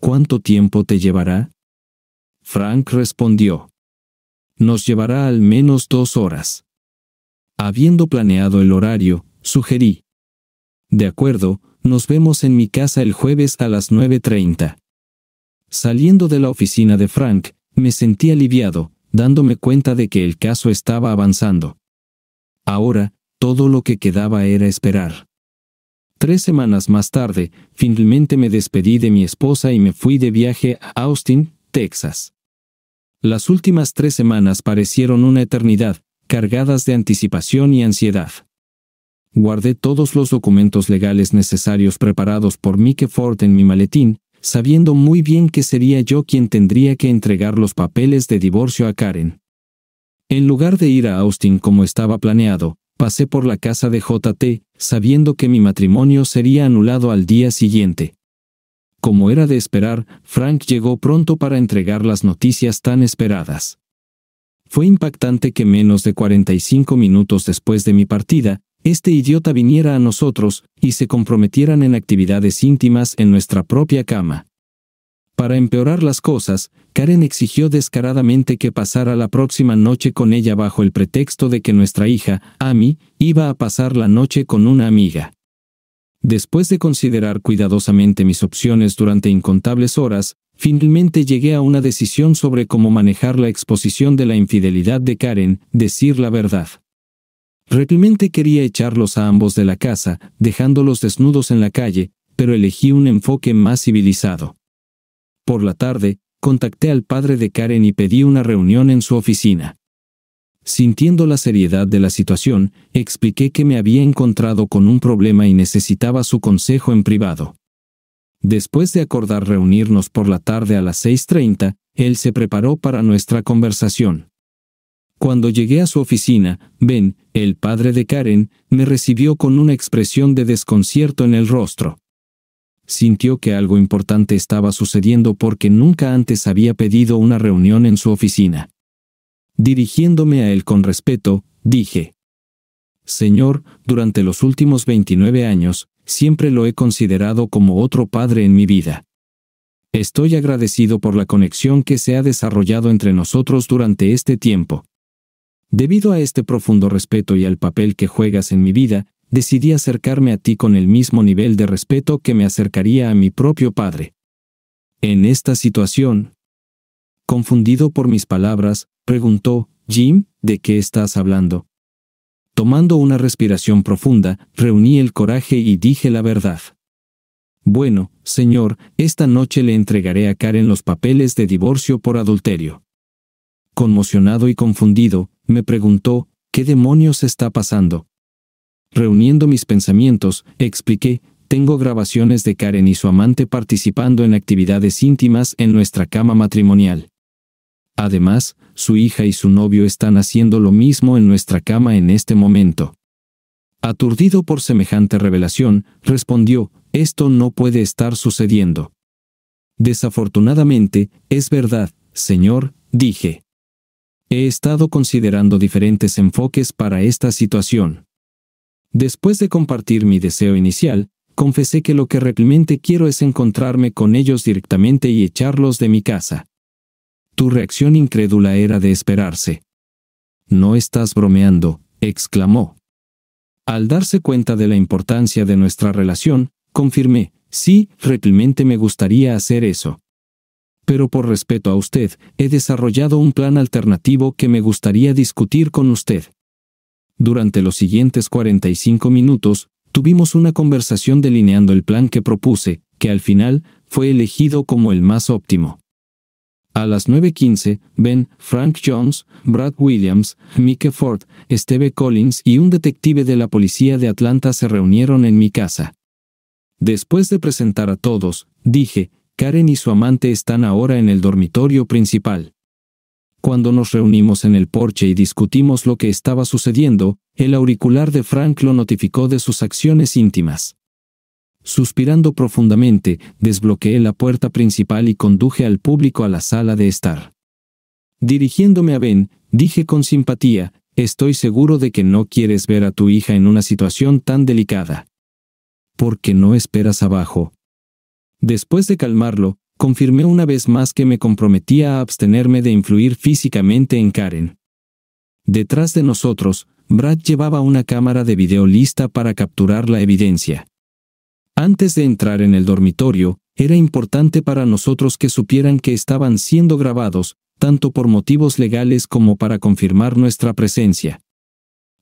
¿Cuánto tiempo te llevará?». Frank respondió: «Nos llevará al menos 2 horas». Habiendo planeado el horario, sugerí: «De acuerdo, nos vemos en mi casa el jueves a las 9:30». Saliendo de la oficina de Frank, me sentí aliviado, dándome cuenta de que el caso estaba avanzando. Ahora, todo lo que quedaba era esperar. 3 semanas más tarde, finalmente me despedí de mi esposa y me fui de viaje a Austin, Texas. Las últimas 3 semanas parecieron una eternidad, cargadas de anticipación y ansiedad. Guardé todos los documentos legales necesarios preparados por Mickey Ford en mi maletín, sabiendo muy bien que sería yo quien tendría que entregar los papeles de divorcio a Karen. En lugar de ir a Austin como estaba planeado, pasé por la casa de JT, sabiendo que mi matrimonio sería anulado al día siguiente. Como era de esperar, Frank llegó pronto para entregar las noticias tan esperadas. Fue impactante que menos de 45 minutos después de mi partida, este idiota viniera a nosotros, y se comprometieran en actividades íntimas en nuestra propia cama. Para empeorar las cosas, Karen exigió descaradamente que pasara la próxima noche con ella bajo el pretexto de que nuestra hija, Amy, iba a pasar la noche con una amiga. Después de considerar cuidadosamente mis opciones durante incontables horas, finalmente llegué a una decisión sobre cómo manejar la exposición de la infidelidad de Karen, decir la verdad. Realmente quería echarlos a ambos de la casa, dejándolos desnudos en la calle, pero elegí un enfoque más civilizado. Por la tarde, contacté al padre de Karen y pedí una reunión en su oficina. Sintiendo la seriedad de la situación, expliqué que me había encontrado con un problema y necesitaba su consejo en privado. Después de acordar reunirnos por la tarde a las 6:30, él se preparó para nuestra conversación. Cuando llegué a su oficina, Ben, el padre de Karen, me recibió con una expresión de desconcierto en el rostro. Sintió que algo importante estaba sucediendo porque nunca antes había pedido una reunión en su oficina. Dirigiéndome a él con respeto, dije: «Señor, durante los últimos 29 años, siempre lo he considerado como otro padre en mi vida. Estoy agradecido por la conexión que se ha desarrollado entre nosotros durante este tiempo. Debido a este profundo respeto y al papel que juegas en mi vida, decidí acercarme a ti con el mismo nivel de respeto que me acercaría a mi propio padre. En esta situación». Confundido por mis palabras, preguntó: «Jim, ¿de qué estás hablando?». Tomando una respiración profunda, reuní el coraje y dije la verdad. «Bueno, señor, esta noche le entregaré a Karen los papeles de divorcio por adulterio». Conmocionado y confundido, me preguntó: «¿Qué demonios está pasando?». Reuniendo mis pensamientos, expliqué: «Tengo grabaciones de Karen y su amante participando en actividades íntimas en nuestra cama matrimonial. Además, su hija y su novio están haciendo lo mismo en nuestra cama en este momento». Aturdido por semejante revelación, respondió: «Esto no puede estar sucediendo». «Desafortunadamente, es verdad, señor», dije. «He estado considerando diferentes enfoques para esta situación». Después de compartir mi deseo inicial, confesé que lo que realmente quiero es encontrarme con ellos directamente y echarlos de mi casa. Tu reacción incrédula era de esperarse. «No estás bromeando», exclamó. Al darse cuenta de la importancia de nuestra relación, confirmé: «Sí, realmente me gustaría hacer eso. Pero por respeto a usted, he desarrollado un plan alternativo que me gustaría discutir con usted». Durante los siguientes 45 minutos, tuvimos una conversación delineando el plan que propuse, que al final fue elegido como el más óptimo. A las 9:15, Ben, Frank Jones, Brad Williams, Mickey Ford, Steve Collins y un detective de la policía de Atlanta se reunieron en mi casa. Después de presentar a todos, dije: «Karen y su amante están ahora en el dormitorio principal». Cuando nos reunimos en el porche y discutimos lo que estaba sucediendo, el auricular de Frank lo notificó de sus acciones íntimas. Suspirando profundamente, desbloqueé la puerta principal y conduje al público a la sala de estar. Dirigiéndome a Ben, dije con simpatía: «Estoy seguro de que no quieres ver a tu hija en una situación tan delicada. ¿Por qué no esperas abajo?». Después de calmarlo, confirmé una vez más que me comprometía a abstenerme de influir físicamente en Karen. Detrás de nosotros, Brad llevaba una cámara de video lista para capturar la evidencia. Antes de entrar en el dormitorio, era importante para nosotros que supieran que estaban siendo grabados, tanto por motivos legales como para confirmar nuestra presencia.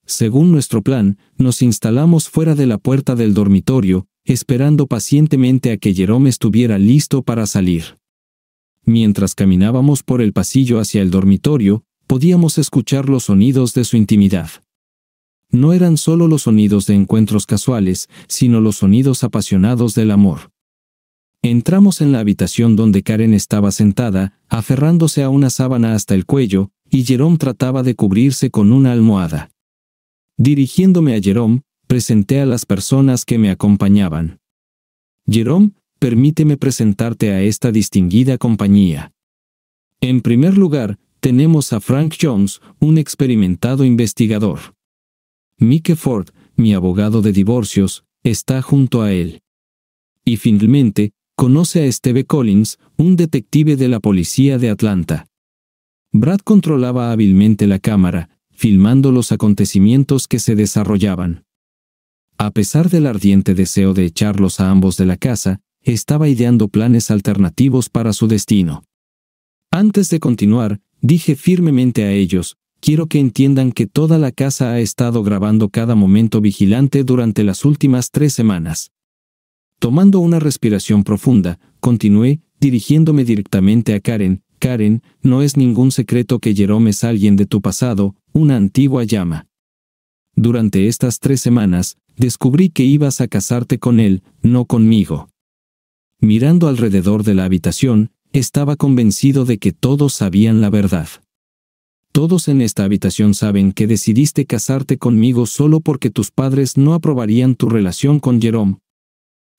Según nuestro plan, nos instalamos fuera de la puerta del dormitorio, esperando pacientemente a que Jerome estuviera listo para salir. Mientras caminábamos por el pasillo hacia el dormitorio, podíamos escuchar los sonidos de su intimidad. No eran solo los sonidos de encuentros casuales, sino los sonidos apasionados del amor. Entramos en la habitación donde Karen estaba sentada, aferrándose a una sábana hasta el cuello, y Jerome trataba de cubrirse con una almohada. Dirigiéndome a Jerome, presenté a las personas que me acompañaban. «Jerome, permíteme presentarte a esta distinguida compañía. En primer lugar, tenemos a Frank Jones, un experimentado investigador. Mickey Ford, mi abogado de divorcios, está junto a él. Y finalmente, conoce a Steve Collins, un detective de la policía de Atlanta». Brad controlaba hábilmente la cámara, filmando los acontecimientos que se desarrollaban. A pesar del ardiente deseo de echarlos a ambos de la casa, estaba ideando planes alternativos para su destino. Antes de continuar, dije firmemente a ellos: «Quiero que entiendan que toda la casa ha estado grabando cada momento vigilante durante las últimas 3 semanas. Tomando una respiración profunda, continué, dirigiéndome directamente a Karen: «Karen, no es ningún secreto que Jerome es alguien de tu pasado, una antigua llama. Durante estas 3 semanas, descubrí que ibas a casarte con él, no conmigo». Mirando alrededor de la habitación, estaba convencido de que todos sabían la verdad. «Todos en esta habitación saben que decidiste casarte conmigo solo porque tus padres no aprobarían tu relación con Jerome.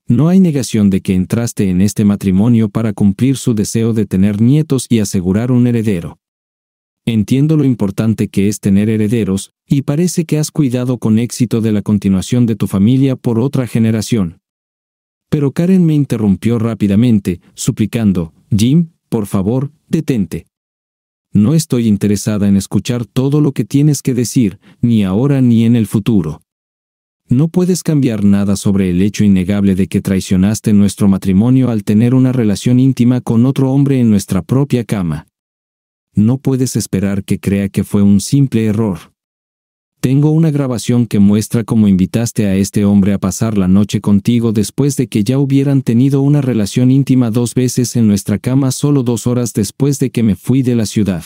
No hay negación de que entraste en este matrimonio para cumplir su deseo de tener nietos y asegurar un heredero. Entiendo lo importante que es tener herederos, y parece que has cuidado con éxito de la continuación de tu familia por otra generación. Pero Karen me interrumpió rápidamente, suplicando, Jim, por favor, detente. No estoy interesada en escuchar todo lo que tienes que decir, ni ahora ni en el futuro. No puedes cambiar nada sobre el hecho innegable de que traicionaste nuestro matrimonio al tener una relación íntima con otro hombre en nuestra propia cama. No puedes esperar que crea que fue un simple error. Tengo una grabación que muestra cómo invitaste a este hombre a pasar la noche contigo después de que ya hubieran tenido una relación íntima 2 veces en nuestra cama solo 2 horas después de que me fui de la ciudad.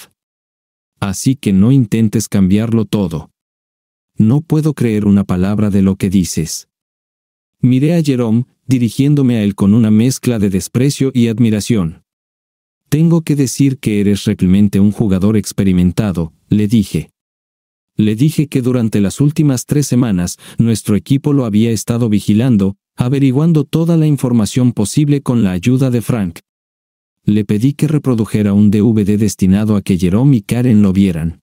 Así que no intentes cambiarlo todo. No puedo creer una palabra de lo que dices. Miré a Jerome, dirigiéndome a él con una mezcla de desprecio y admiración. Tengo que decir que eres realmente un jugador experimentado, le dije. Le dije que durante las últimas 3 semanas, nuestro equipo lo había estado vigilando, averiguando toda la información posible con la ayuda de Frank. Le pedí que reprodujera un DVD destinado a que Jerome y Karen lo vieran.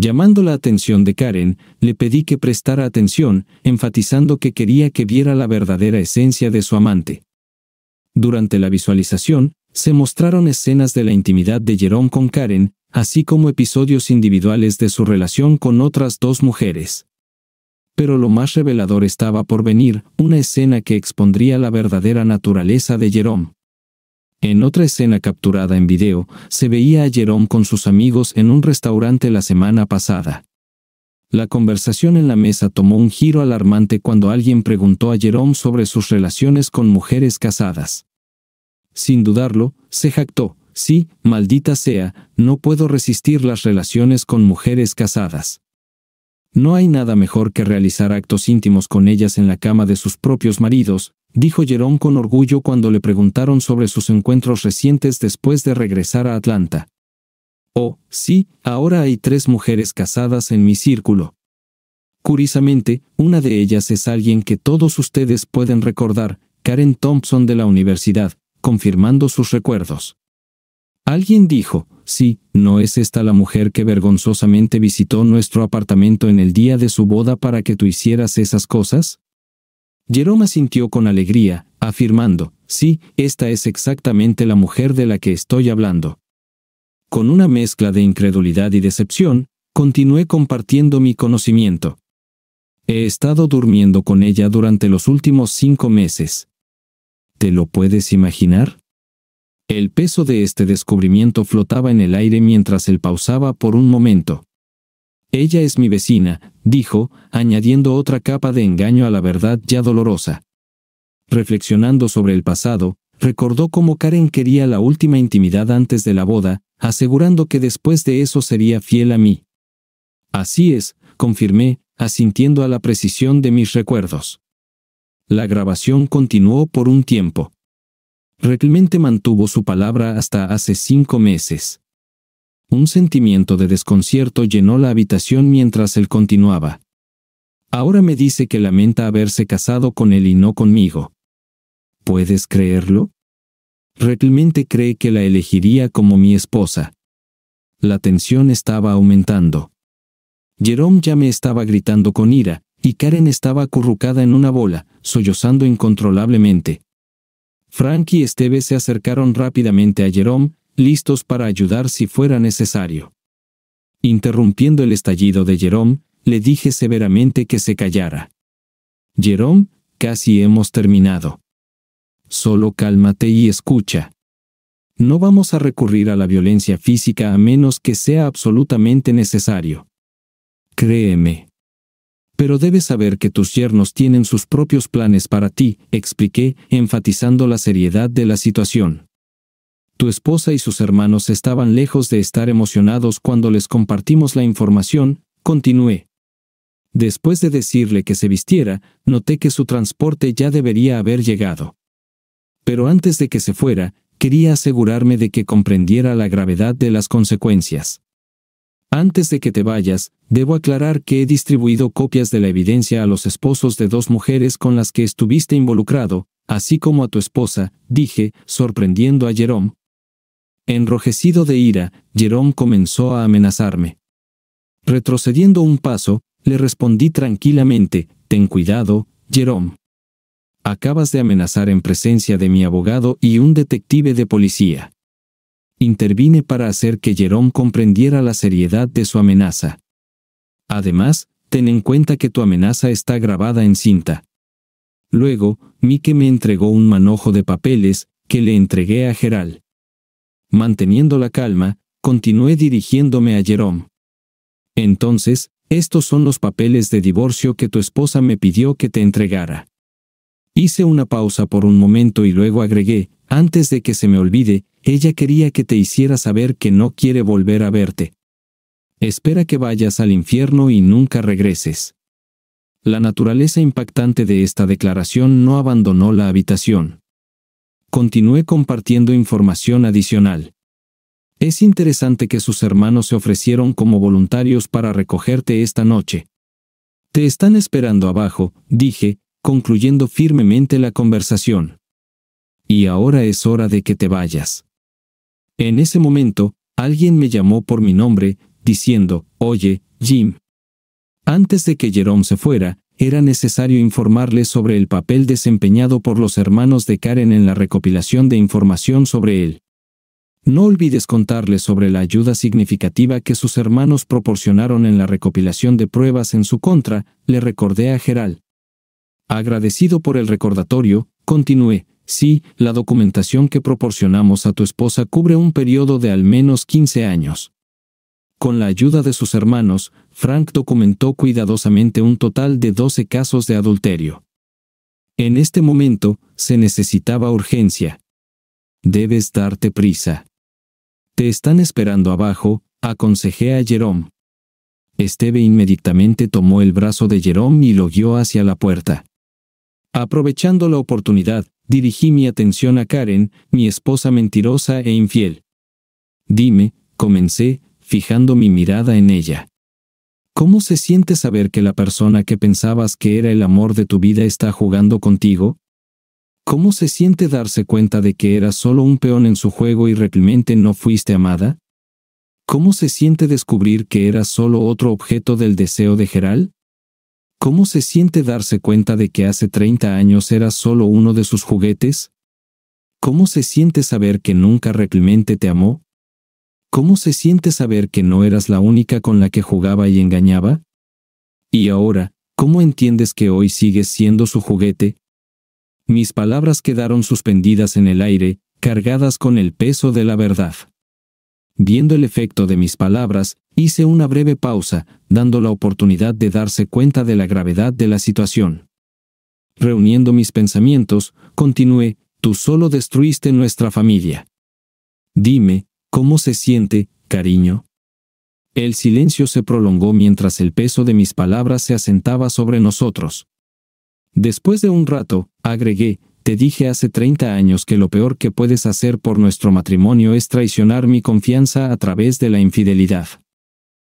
Llamando la atención de Karen, le pedí que prestara atención, enfatizando que quería que viera la verdadera esencia de su amante. Durante la visualización, se mostraron escenas de la intimidad de Jerome con Karen, así como episodios individuales de su relación con otras 2 mujeres. Pero lo más revelador estaba por venir, una escena que expondría la verdadera naturaleza de Jerome. En otra escena capturada en video, se veía a Jerome con sus amigos en un restaurante la semana pasada. La conversación en la mesa tomó un giro alarmante cuando alguien preguntó a Jerome sobre sus relaciones con mujeres casadas. Sin dudarlo, se jactó, sí, maldita sea, no puedo resistir las relaciones con mujeres casadas. No hay nada mejor que realizar actos íntimos con ellas en la cama de sus propios maridos, dijo Jerome con orgullo cuando le preguntaron sobre sus encuentros recientes después de regresar a Atlanta. Oh, sí, ahora hay 3 mujeres casadas en mi círculo. Curiosamente, una de ellas es alguien que todos ustedes pueden recordar, Karen Thompson de la universidad, confirmando sus recuerdos. Alguien dijo, sí, ¿no es esta la mujer que vergonzosamente visitó nuestro apartamento en el día de su boda para que tú hicieras esas cosas? Jerome asintió con alegría, afirmando, sí, esta es exactamente la mujer de la que estoy hablando. Con una mezcla de incredulidad y decepción, continué compartiendo mi conocimiento. He estado durmiendo con ella durante los últimos 5 meses. ¿Te lo puedes imaginar? El peso de este descubrimiento flotaba en el aire mientras él pausaba por un momento. Ella es mi vecina, dijo, añadiendo otra capa de engaño a la verdad ya dolorosa. Reflexionando sobre el pasado, recordó cómo Karen quería la última intimidad antes de la boda, asegurando que después de eso sería fiel a mí. Así es, confirmé, asintiendo a la precisión de mis recuerdos. La grabación continuó por un tiempo. Realmente mantuvo su palabra hasta hace 5 meses. Un sentimiento de desconcierto llenó la habitación mientras él continuaba. Ahora me dice que lamenta haberse casado con él y no conmigo. ¿Puedes creerlo? Realmente cree que la elegiría como mi esposa. La tensión estaba aumentando. Jerome ya me estaba gritando con ira, y Karen estaba acurrucada en una bola, sollozando incontrolablemente. Frank y Esteve se acercaron rápidamente a Jerome, listos para ayudar si fuera necesario. Interrumpiendo el estallido de Jerome, le dije severamente que se callara. Jerome, casi hemos terminado. Solo cálmate y escucha. No vamos a recurrir a la violencia física a menos que sea absolutamente necesario. Créeme. Pero debes saber que tus yernos tienen sus propios planes para ti, expliqué, enfatizando la seriedad de la situación. Tu esposa y sus hermanos estaban lejos de estar emocionados cuando les compartimos la información, continué. Después de decirle que se vistiera, noté que su transporte ya debería haber llegado. Pero antes de que se fuera, quería asegurarme de que comprendiera la gravedad de las consecuencias. Antes de que te vayas, debo aclarar que he distribuido copias de la evidencia a los esposos de 2 mujeres con las que estuviste involucrado, así como a tu esposa, dije, sorprendiendo a Jerome. Enrojecido de ira, Jerome comenzó a amenazarme. Retrocediendo un paso, le respondí tranquilamente, ten cuidado, Jerome. Acabas de amenazar en presencia de mi abogado y un detective de policía. Intervine para hacer que Jerome comprendiera la seriedad de su amenaza. Además, ten en cuenta que tu amenaza está grabada en cinta. Luego, Mike me entregó un manojo de papeles, que le entregué a Gerald. Manteniendo la calma, continué dirigiéndome a Jerome. Entonces, estos son los papeles de divorcio que tu esposa me pidió que te entregara. Hice una pausa por un momento y luego agregué, antes de que se me olvide, ella quería que te hiciera saber que no quiere volver a verte. Espera que vayas al infierno y nunca regreses. La naturaleza impactante de esta declaración no abandonó la habitación. Continué compartiendo información adicional. Es interesante que sus hermanos se ofrecieron como voluntarios para recogerte esta noche. Te están esperando abajo, dije, concluyendo firmemente la conversación. Y ahora es hora de que te vayas. En ese momento, alguien me llamó por mi nombre, diciendo, oye, Jim. Antes de que Jerome se fuera, era necesario informarle sobre el papel desempeñado por los hermanos de Karen en la recopilación de información sobre él. No olvides contarle sobre la ayuda significativa que sus hermanos proporcionaron en la recopilación de pruebas en su contra, le recordé a Gerald. Agradecido por el recordatorio, continué. Sí, la documentación que proporcionamos a tu esposa cubre un periodo de al menos 15 años. Con la ayuda de sus hermanos, Frank documentó cuidadosamente un total de 12 casos de adulterio. En este momento, se necesitaba urgencia. Debes darte prisa. Te están esperando abajo, aconsejé a Jerome. Steve inmediatamente tomó el brazo de Jerome y lo guió hacia la puerta. Aprovechando la oportunidad, dirigí mi atención a Karen, mi esposa mentirosa e infiel. Dime, comencé, fijando mi mirada en ella. ¿Cómo se siente saber que la persona que pensabas que era el amor de tu vida está jugando contigo? ¿Cómo se siente darse cuenta de que eras solo un peón en su juego y realmente no fuiste amada? ¿Cómo se siente descubrir que eras solo otro objeto del deseo de Gerald? ¿Cómo se siente darse cuenta de que hace 30 años eras solo uno de sus juguetes? ¿Cómo se siente saber que nunca realmente te amó? ¿Cómo se siente saber que no eras la única con la que jugaba y engañaba? Y ahora, ¿cómo entiendes que hoy sigues siendo su juguete? Mis palabras quedaron suspendidas en el aire, cargadas con el peso de la verdad. Viendo el efecto de mis palabras, hice una breve pausa, dando la oportunidad de darse cuenta de la gravedad de la situación. Reuniendo mis pensamientos, continué, tú solo destruiste nuestra familia. Dime, ¿cómo se siente, cariño? El silencio se prolongó mientras el peso de mis palabras se asentaba sobre nosotros. Después de un rato, agregué, te dije hace 30 años que lo peor que puedes hacer por nuestro matrimonio es traicionar mi confianza a través de la infidelidad.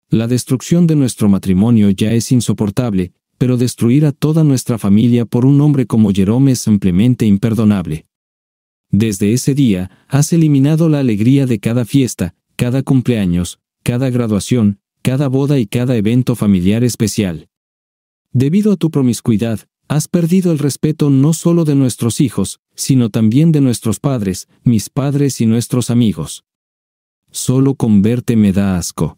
La destrucción de nuestro matrimonio ya es insoportable, pero destruir a toda nuestra familia por un hombre como Jerome es simplemente imperdonable. Desde ese día, has eliminado la alegría de cada fiesta, cada cumpleaños, cada graduación, cada boda y cada evento familiar especial. Debido a tu promiscuidad, has perdido el respeto no solo de nuestros hijos, sino también de nuestros padres, mis padres y nuestros amigos. Solo con verte me da asco.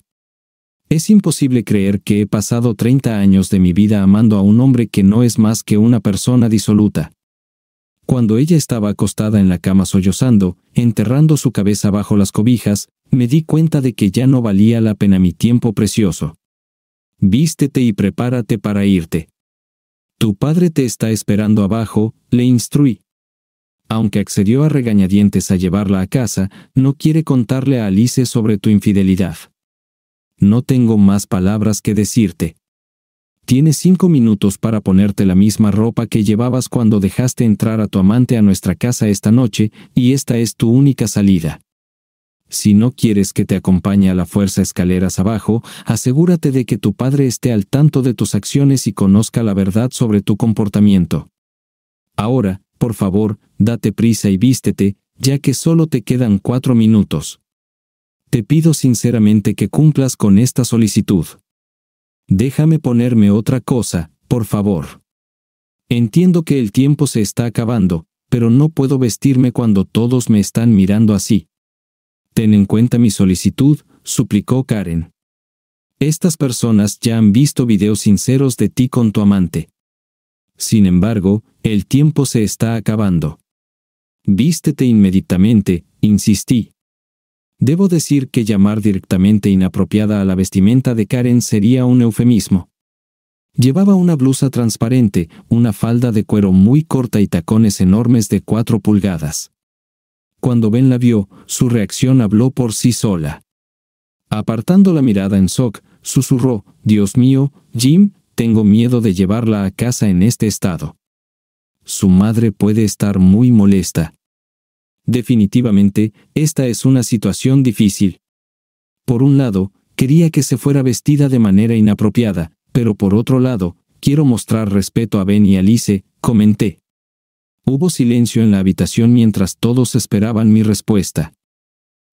Es imposible creer que he pasado 30 años de mi vida amando a un hombre que no es más que una persona disoluta. Cuando ella estaba acostada en la cama sollozando, enterrando su cabeza bajo las cobijas, me di cuenta de que ya no valía la pena mi tiempo precioso. Vístete y prepárate para irte. Tu padre te está esperando abajo, le instruí. Aunque accedió a regañadientes a llevarla a casa, no quiere contarle a Alice sobre tu infidelidad. No tengo más palabras que decirte. Tienes 5 minutos para ponerte la misma ropa que llevabas cuando dejaste entrar a tu amante a nuestra casa esta noche, y esta es tu única salida. Si no quieres que te acompañe a la fuerza escaleras abajo, asegúrate de que tu padre esté al tanto de tus acciones y conozca la verdad sobre tu comportamiento. Ahora, Por favor, date prisa y vístete, ya que solo te quedan 4 minutos. Te pido sinceramente que cumplas con esta solicitud. Déjame ponerme otra cosa, por favor. Entiendo que el tiempo se está acabando, pero no puedo vestirme cuando todos me están mirando así. Ten en cuenta mi solicitud, suplicó Karen. Estas personas ya han visto videos sinceros de ti con tu amante. Sin embargo, el tiempo se está acabando. Vístete inmediatamente, insistí. Debo decir que llamar directamente inapropiada a la vestimenta de Karen sería un eufemismo. Llevaba una blusa transparente, una falda de cuero muy corta y tacones enormes de 4 pulgadas. Cuando Ben la vio, su reacción habló por sí sola. Apartando la mirada en shock, susurró, «Dios mío, Jim, tengo miedo de llevarla a casa en este estado. Su madre puede estar muy molesta. Definitivamente, esta es una situación difícil. Por un lado, quería que se fuera vestida de manera inapropiada, pero por otro lado, quiero mostrar respeto a Ben y Alice», comenté. Hubo silencio en la habitación mientras todos esperaban mi respuesta.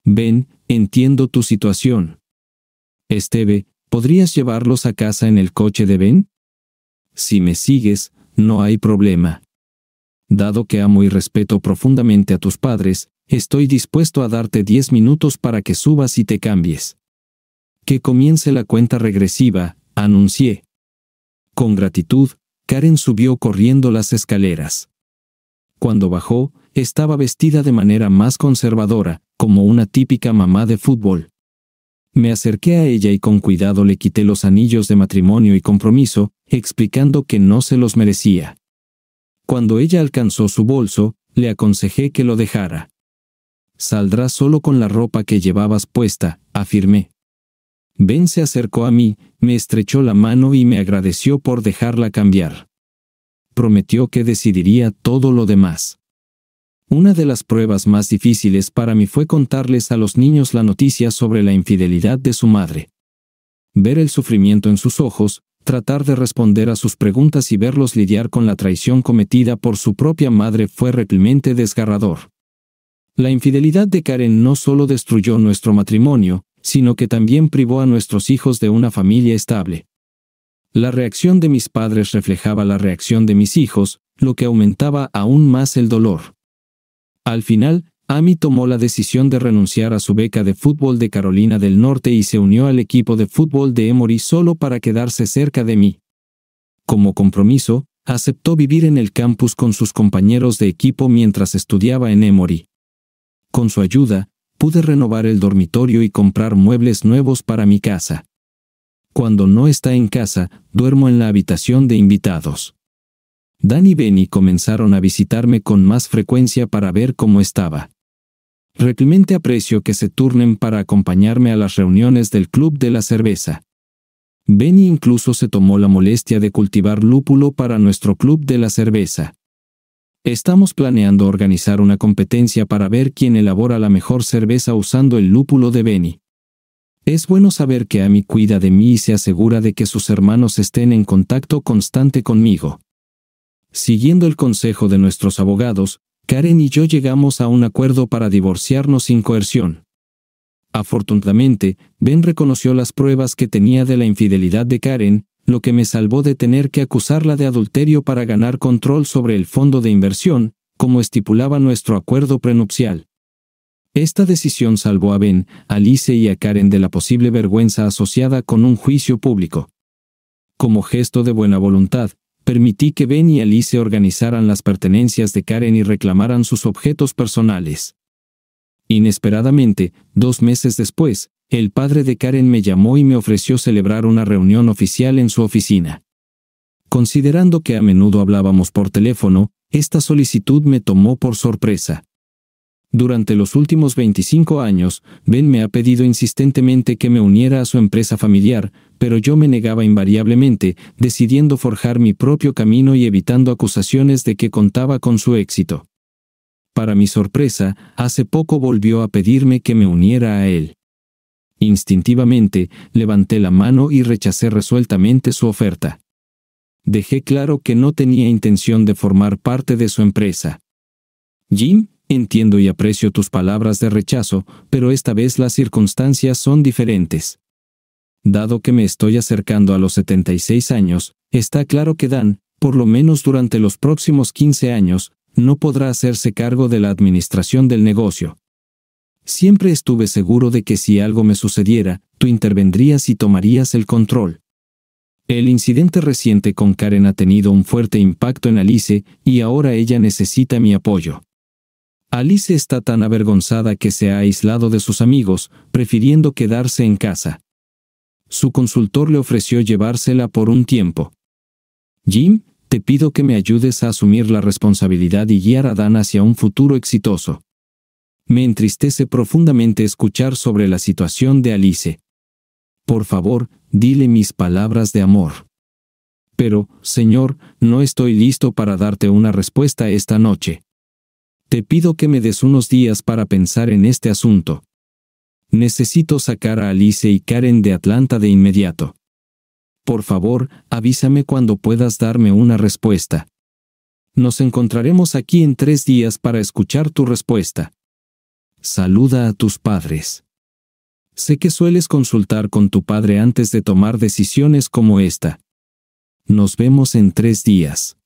Ben, entiendo tu situación. Esteve, ¿podrías llevarlos a casa en el coche de Ben? Si me sigues, no hay problema. Dado que amo y respeto profundamente a tus padres, estoy dispuesto a darte 10 minutos para que subas y te cambies. Que comience la cuenta regresiva, anuncié. Con gratitud, Karen subió corriendo las escaleras. Cuando bajó, estaba vestida de manera más conservadora, como una típica mamá de fútbol. Me acerqué a ella y con cuidado le quité los anillos de matrimonio y compromiso, explicando que no se los merecía. Cuando ella alcanzó su bolso, le aconsejé que lo dejara. «Saldrás solo con la ropa que llevabas puesta», afirmé. Ben se acercó a mí, me estrechó la mano y me agradeció por dejarla cambiar. Prometió que decidiría todo lo demás. Una de las pruebas más difíciles para mí fue contarles a los niños la noticia sobre la infidelidad de su madre. Ver el sufrimiento en sus ojos, tratar de responder a sus preguntas y verlos lidiar con la traición cometida por su propia madre fue realmente desgarrador. La infidelidad de Karen no solo destruyó nuestro matrimonio, sino que también privó a nuestros hijos de una familia estable. La reacción de mis padres reflejaba la reacción de mis hijos, lo que aumentaba aún más el dolor. Al final, Amy tomó la decisión de renunciar a su beca de fútbol de Carolina del Norte y se unió al equipo de fútbol de Emory solo para quedarse cerca de mí. Como compromiso, aceptó vivir en el campus con sus compañeros de equipo mientras estudiaba en Emory. Con su ayuda, pude renovar el dormitorio y comprar muebles nuevos para mi casa. Cuando no está en casa, duermo en la habitación de invitados. Dan y Benny comenzaron a visitarme con más frecuencia para ver cómo estaba. Realmente aprecio que se turnen para acompañarme a las reuniones del Club de la Cerveza. Benny incluso se tomó la molestia de cultivar lúpulo para nuestro Club de la Cerveza. Estamos planeando organizar una competencia para ver quién elabora la mejor cerveza usando el lúpulo de Benny. Es bueno saber que Amy cuida de mí y se asegura de que sus hermanos estén en contacto constante conmigo. Siguiendo el consejo de nuestros abogados, Karen y yo llegamos a un acuerdo para divorciarnos sin coerción. Afortunadamente, Ben reconoció las pruebas que tenía de la infidelidad de Karen, lo que me salvó de tener que acusarla de adulterio para ganar control sobre el fondo de inversión, como estipulaba nuestro acuerdo prenupcial. Esta decisión salvó a Ben, Alice y a Karen de la posible vergüenza asociada con un juicio público. Como gesto de buena voluntad, permití que Ben y Alice organizaran las pertenencias de Karen y reclamaran sus objetos personales. Inesperadamente, 2 meses después, el padre de Karen me llamó y me ofreció celebrar una reunión oficial en su oficina. Considerando que a menudo hablábamos por teléfono, esta solicitud me tomó por sorpresa. Durante los últimos 25 años, Ben me ha pedido insistentemente que me uniera a su empresa familiar, pero yo me negaba invariablemente, decidiendo forjar mi propio camino y evitando acusaciones de que contaba con su éxito. Para mi sorpresa, hace poco volvió a pedirme que me uniera a él. Instintivamente, levanté la mano y rechacé resueltamente su oferta. dejé claro que no tenía intención de formar parte de su empresa. Jim, entiendo y aprecio tus palabras de rechazo, pero esta vez las circunstancias son diferentes. Dado que me estoy acercando a los 76 años, está claro que Dan, por lo menos durante los próximos 15 años, no podrá hacerse cargo de la administración del negocio. Siempre estuve seguro de que si algo me sucediera, tú intervendrías y tomarías el control. El incidente reciente con Karen ha tenido un fuerte impacto en Alice, y ahora ella necesita mi apoyo. Alice está tan avergonzada que se ha aislado de sus amigos, prefiriendo quedarse en casa. Su consultor le ofreció llevársela por un tiempo. Jim, te pido que me ayudes a asumir la responsabilidad y guiar a Dan hacia un futuro exitoso. Me entristece profundamente escuchar sobre la situación de Alice. Por favor, dile mis palabras de amor. Pero, señor, no estoy listo para darte una respuesta esta noche. Te pido que me des unos días para pensar en este asunto. Necesito sacar a Alice y Karen de Atlanta de inmediato. Por favor, avísame cuando puedas darme una respuesta. Nos encontraremos aquí en 3 días para escuchar tu respuesta. Saluda a tus padres. Sé que sueles consultar con tu padre antes de tomar decisiones como esta. Nos vemos en 3 días.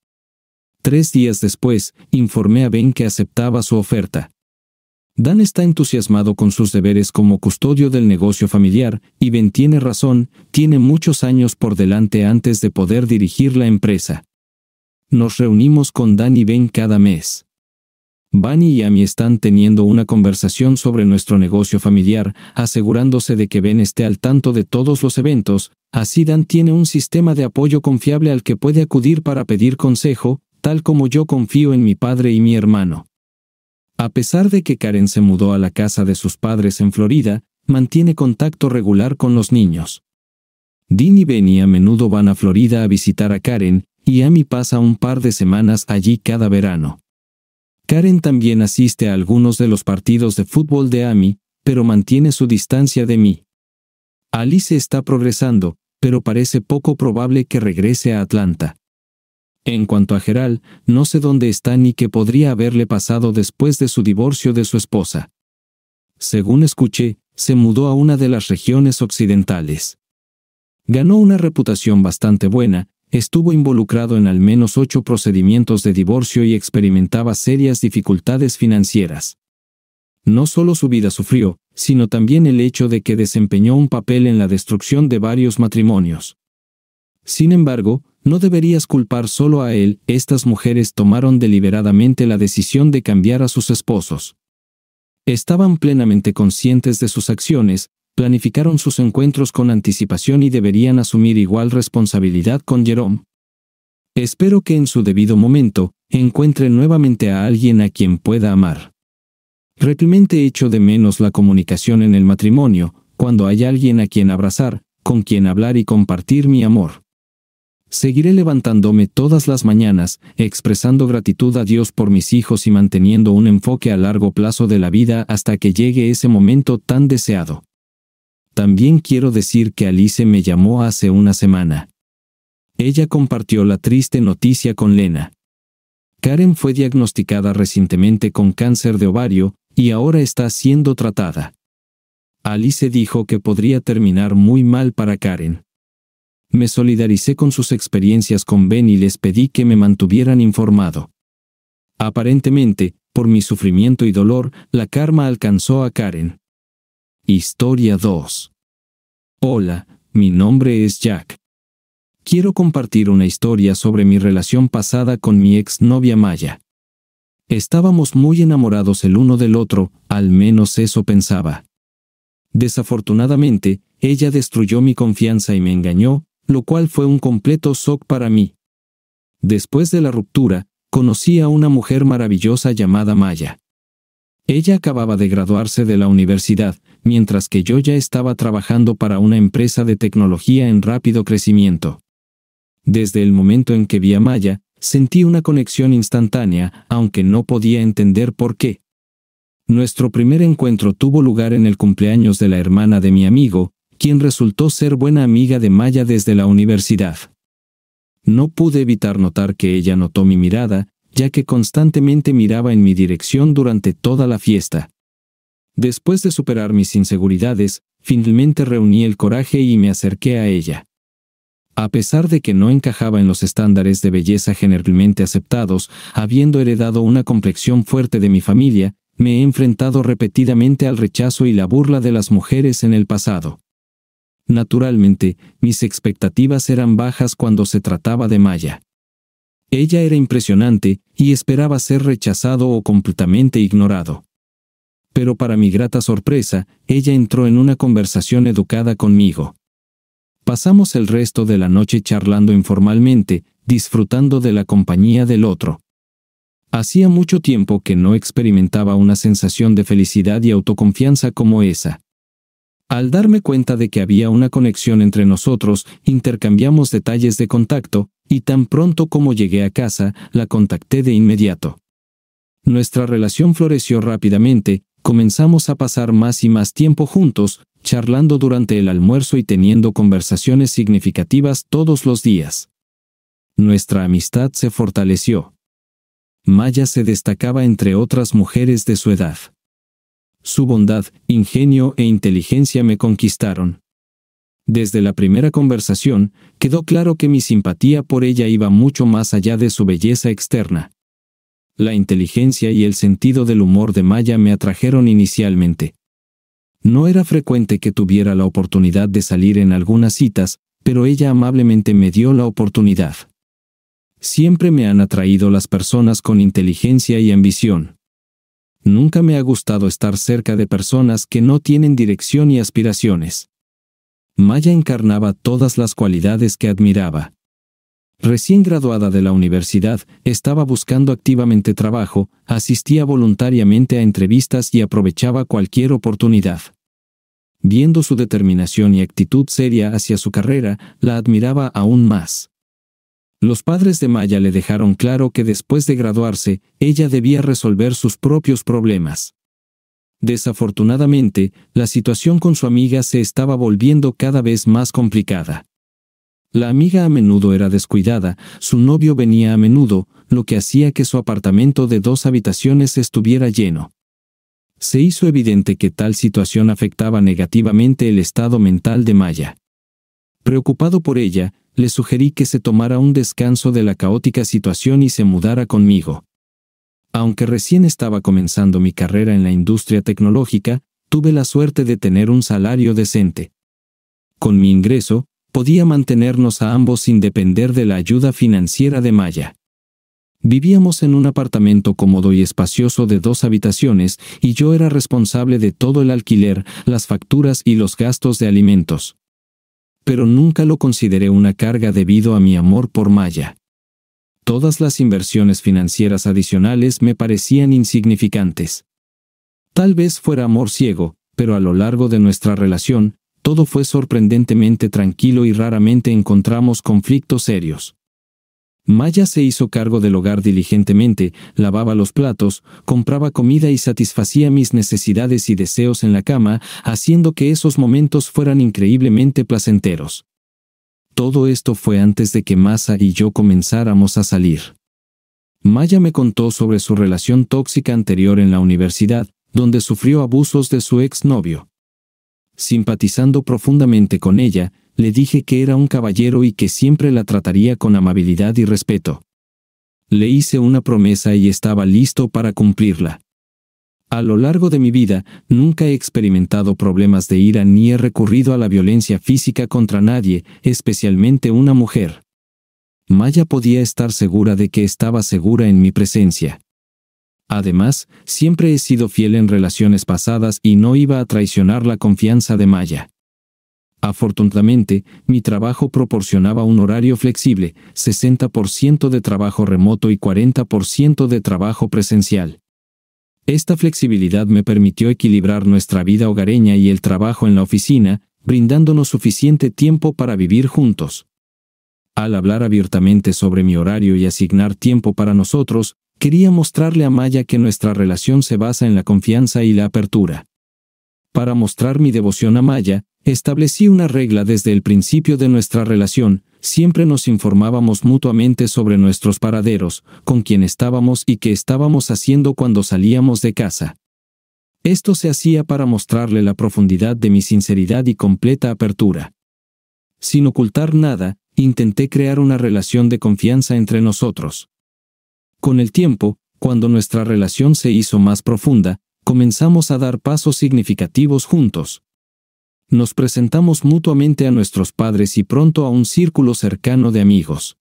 3 días después, informé a Ben que aceptaba su oferta. Dan está entusiasmado con sus deberes como custodio del negocio familiar, y Ben tiene razón, tiene muchos años por delante antes de poder dirigir la empresa. Nos reunimos con Dan y Ben cada mes. Bunny y Amy están teniendo una conversación sobre nuestro negocio familiar, asegurándose de que Ben esté al tanto de todos los eventos, así Dan tiene un sistema de apoyo confiable al que puede acudir para pedir consejo, tal como yo confío en mi padre y mi hermano. A pesar de que Karen se mudó a la casa de sus padres en Florida, mantiene contacto regular con los niños. Dean y Benny a menudo van a Florida a visitar a Karen, y Amy pasa un par de semanas allí cada verano. Karen también asiste a algunos de los partidos de fútbol de Amy, pero mantiene su distancia de mí. Alice está progresando, pero parece poco probable que regrese a Atlanta. En cuanto a Gerald, no sé dónde está ni qué podría haberle pasado después de su divorcio de su esposa. Según escuché, se mudó a una de las regiones occidentales. Ganó una reputación bastante buena, estuvo involucrado en al menos 8 procedimientos de divorcio y experimentaba serias dificultades financieras. No solo su vida sufrió, sino también el hecho de que desempeñó un papel en la destrucción de varios matrimonios. Sin embargo, no deberías culpar solo a él, estas mujeres tomaron deliberadamente la decisión de cambiar a sus esposos. Estaban plenamente conscientes de sus acciones, planificaron sus encuentros con anticipación y deberían asumir igual responsabilidad con Jerome. Espero que en su debido momento, encuentre nuevamente a alguien a quien pueda amar. Realmente echo de menos la comunicación en el matrimonio, cuando hay alguien a quien abrazar, con quien hablar y compartir mi amor. Seguiré levantándome todas las mañanas, expresando gratitud a Dios por mis hijos y manteniendo un enfoque a largo plazo de la vida hasta que llegue ese momento tan deseado. También quiero decir que Alice me llamó hace una semana. Ella compartió la triste noticia con Lena. Karen fue diagnosticada recientemente con cáncer de ovario, y ahora está siendo tratada. Alice dijo que podría terminar muy mal para Karen. Me solidaricé con sus experiencias con Ben y les pedí que me mantuvieran informado. Aparentemente, por mi sufrimiento y dolor, la karma alcanzó a Karen. Historia 2. Hola, mi nombre es Jack. Quiero compartir una historia sobre mi relación pasada con mi exnovia Maya. Estábamos muy enamorados el uno del otro, al menos eso pensaba. Desafortunadamente, ella destruyó mi confianza y me engañó, lo cual fue un completo shock para mí. Después de la ruptura, conocí a una mujer maravillosa llamada Maya. Ella acababa de graduarse de la universidad, mientras que yo ya estaba trabajando para una empresa de tecnología en rápido crecimiento. Desde el momento en que vi a Maya, sentí una conexión instantánea, aunque no podía entender por qué. Nuestro primer encuentro tuvo lugar en el cumpleaños de la hermana de mi amigo, quien resultó ser buena amiga de Maya desde la universidad. No pude evitar notar que ella notó mi mirada, ya que constantemente miraba en mi dirección durante toda la fiesta. Después de superar mis inseguridades, finalmente reuní el coraje y me acerqué a ella. A pesar de que no encajaba en los estándares de belleza generalmente aceptados, habiendo heredado una complexión fuerte de mi familia, me he enfrentado repetidamente al rechazo y la burla de las mujeres en el pasado. Naturalmente, mis expectativas eran bajas cuando se trataba de Maya. Ella era impresionante, y esperaba ser rechazado o completamente ignorado. Pero para mi grata sorpresa, ella entró en una conversación educada conmigo. Pasamos el resto de la noche charlando informalmente, disfrutando de la compañía del otro. Hacía mucho tiempo que no experimentaba una sensación de felicidad y autoconfianza como esa. Al darme cuenta de que había una conexión entre nosotros, intercambiamos detalles de contacto, y tan pronto como llegué a casa, la contacté de inmediato. Nuestra relación floreció rápidamente, comenzamos a pasar más y más tiempo juntos, charlando durante el almuerzo y teniendo conversaciones significativas todos los días. Nuestra amistad se fortaleció. Maya se destacaba entre otras mujeres de su edad. Su bondad, ingenio e inteligencia me conquistaron. Desde la primera conversación, quedó claro que mi simpatía por ella iba mucho más allá de su belleza externa. La inteligencia y el sentido del humor de Maya me atrajeron inicialmente. No era frecuente que tuviera la oportunidad de salir en algunas citas, pero ella amablemente me dio la oportunidad. Siempre me han atraído las personas con inteligencia y ambición. Nunca me ha gustado estar cerca de personas que no tienen dirección y aspiraciones. Maya encarnaba todas las cualidades que admiraba. Recién graduada de la universidad, estaba buscando activamente trabajo, asistía voluntariamente a entrevistas y aprovechaba cualquier oportunidad. Viendo su determinación y actitud seria hacia su carrera, la admiraba aún más. Los padres de Maya le dejaron claro que después de graduarse, ella debía resolver sus propios problemas. Desafortunadamente, la situación con su amiga se estaba volviendo cada vez más complicada. La amiga a menudo era descuidada, su novio venía a menudo, lo que hacía que su apartamento de 2 habitaciones estuviera lleno. Se hizo evidente que tal situación afectaba negativamente el estado mental de Maya. Preocupado por ella, le sugerí que se tomara un descanso de la caótica situación y se mudara conmigo. Aunque recién estaba comenzando mi carrera en la industria tecnológica, tuve la suerte de tener un salario decente. Con mi ingreso, podía mantenernos a ambos sin depender de la ayuda financiera de Maya. Vivíamos en un apartamento cómodo y espacioso de 2 habitaciones, y yo era responsable de todo el alquiler, las facturas y los gastos de alimentos. Pero nunca lo consideré una carga debido a mi amor por Maya. Todas las inversiones financieras adicionales me parecían insignificantes. Tal vez fuera amor ciego, pero a lo largo de nuestra relación, todo fue sorprendentemente tranquilo y raramente encontramos conflictos serios. Maya se hizo cargo del hogar diligentemente, lavaba los platos, compraba comida y satisfacía mis necesidades y deseos en la cama, haciendo que esos momentos fueran increíblemente placenteros. Todo esto fue antes de que Maya y yo comenzáramos a salir. Maya me contó sobre su relación tóxica anterior en la universidad, donde sufrió abusos de su exnovio. Simpatizando profundamente con ella, le dije que era un caballero y que siempre la trataría con amabilidad y respeto. Le hice una promesa y estaba listo para cumplirla. A lo largo de mi vida, nunca he experimentado problemas de ira ni he recurrido a la violencia física contra nadie, especialmente una mujer. Maya podía estar segura de que estaba segura en mi presencia. Además, siempre he sido fiel en relaciones pasadas y no iba a traicionar la confianza de Maya. Afortunadamente, mi trabajo proporcionaba un horario flexible, 60% de trabajo remoto y 40% de trabajo presencial. Esta flexibilidad me permitió equilibrar nuestra vida hogareña y el trabajo en la oficina, brindándonos suficiente tiempo para vivir juntos. Al hablar abiertamente sobre mi horario y asignar tiempo para nosotros, quería mostrarle a Maya que nuestra relación se basa en la confianza y la apertura. Para mostrar mi devoción a Maya, establecí una regla desde el principio de nuestra relación: Siempre nos informábamos mutuamente sobre nuestros paraderos, con quién estábamos y qué estábamos haciendo cuando salíamos de casa. Esto se hacía para mostrarle la profundidad de mi sinceridad y completa apertura. Sin ocultar nada, intenté crear una relación de confianza entre nosotros. Con el tiempo, cuando nuestra relación se hizo más profunda, comenzamos a dar pasos significativos juntos. Nos presentamos mutuamente a nuestros padres y pronto a un círculo cercano de amigos.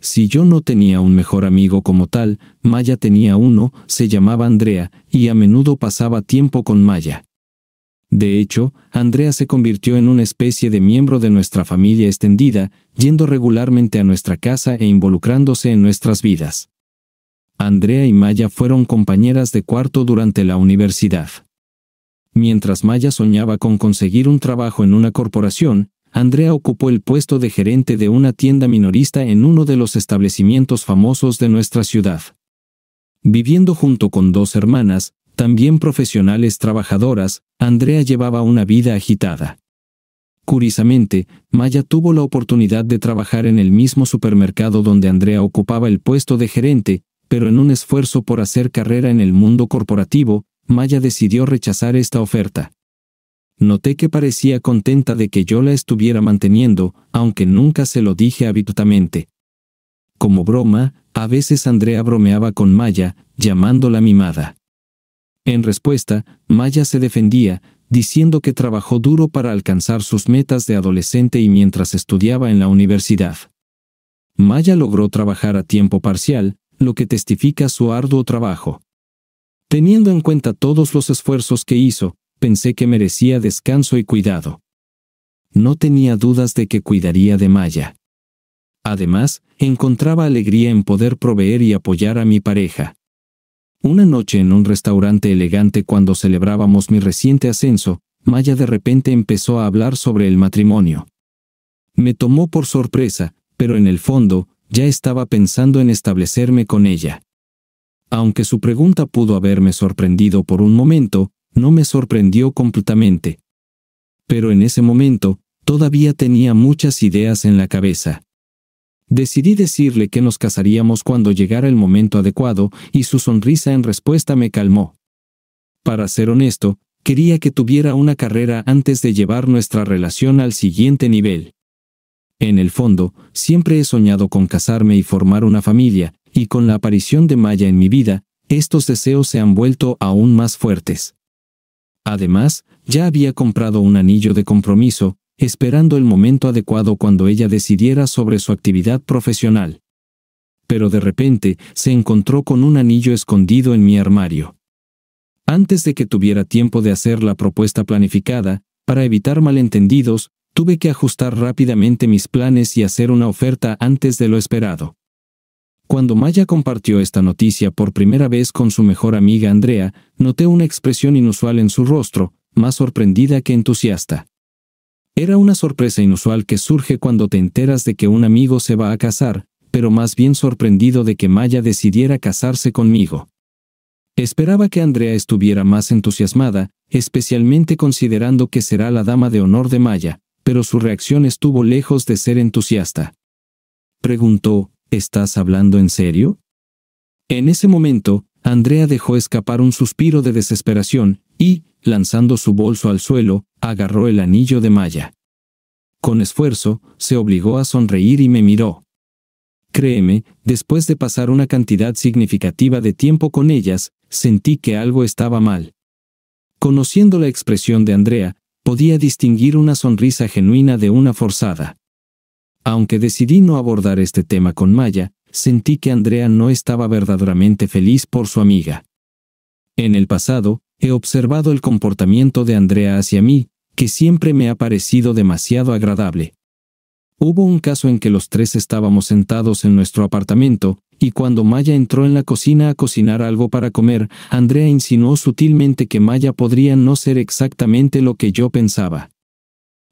Si yo no tenía un mejor amigo como tal, Maya tenía uno, se llamaba Andrea, y a menudo pasaba tiempo con Maya. De hecho, Andrea se convirtió en una especie de miembro de nuestra familia extendida, yendo regularmente a nuestra casa e involucrándose en nuestras vidas. Andrea y Maya fueron compañeras de cuarto durante la universidad. Mientras Maya soñaba con conseguir un trabajo en una corporación, Andrea ocupó el puesto de gerente de una tienda minorista en uno de los establecimientos famosos de nuestra ciudad. Viviendo junto con dos hermanas, también profesionales trabajadoras, Andrea llevaba una vida agitada. Curiosamente, Maya tuvo la oportunidad de trabajar en el mismo supermercado donde Andrea ocupaba el puesto de gerente, pero en un esfuerzo por hacer carrera en el mundo corporativo, Maya decidió rechazar esta oferta. Noté que parecía contenta de que yo la estuviera manteniendo, aunque nunca se lo dije abiertamente. Como broma, a veces Andrea bromeaba con Maya, llamándola mimada. En respuesta, Maya se defendía, diciendo que trabajó duro para alcanzar sus metas de adolescente y mientras estudiaba en la universidad. Maya logró trabajar a tiempo parcial, lo que testifica su arduo trabajo. Teniendo en cuenta todos los esfuerzos que hizo, pensé que merecía descanso y cuidado. No tenía dudas de que cuidaría de Maya. Además, encontraba alegría en poder proveer y apoyar a mi pareja. Una noche en un restaurante elegante cuando celebrábamos mi reciente ascenso, Maya de repente empezó a hablar sobre el matrimonio. Me tomó por sorpresa, pero en el fondo, ya estaba pensando en establecerme con ella. Aunque su pregunta pudo haberme sorprendido por un momento, no me sorprendió completamente. Pero en ese momento, todavía tenía muchas ideas en la cabeza. Decidí decirle que nos casaríamos cuando llegara el momento adecuado, y su sonrisa en respuesta me calmó. Para ser honesto, quería que tuviera una carrera antes de llevar nuestra relación al siguiente nivel. En el fondo, siempre he soñado con casarme y formar una familia, y con la aparición de Maya en mi vida, estos deseos se han vuelto aún más fuertes. Además, ya había comprado un anillo de compromiso, esperando el momento adecuado cuando ella decidiera sobre su actividad profesional. Pero de repente, se encontró con un anillo escondido en mi armario. Antes de que tuviera tiempo de hacer la propuesta planificada, para evitar malentendidos, tuve que ajustar rápidamente mis planes y hacer una oferta antes de lo esperado. Cuando Maya compartió esta noticia por primera vez con su mejor amiga Andrea, noté una expresión inusual en su rostro, más sorprendida que entusiasta. Era una sorpresa inusual que surge cuando te enteras de que un amigo se va a casar, pero más bien sorprendido de que Maya decidiera casarse conmigo. Esperaba que Andrea estuviera más entusiasmada, especialmente considerando que será la dama de honor de Maya, pero su reacción estuvo lejos de ser entusiasta. Preguntó: ¿Estás hablando en serio? En ese momento, Andrea dejó escapar un suspiro de desesperación y, lanzando su bolso al suelo, agarró el anillo de Maya. Con esfuerzo, se obligó a sonreír y me miró. Créeme, después de pasar una cantidad significativa de tiempo con ellas, sentí que algo estaba mal. Conociendo la expresión de Andrea, podía distinguir una sonrisa genuina de una forzada. Aunque decidí no abordar este tema con Maya, sentí que Andrea no estaba verdaderamente feliz por su amiga. En el pasado, he observado el comportamiento de Andrea hacia mí, que siempre me ha parecido demasiado agradable. Hubo un caso en que los tres estábamos sentados en nuestro apartamento, y cuando Maya entró en la cocina a cocinar algo para comer, Andrea insinuó sutilmente que Maya podría no ser exactamente lo que yo pensaba.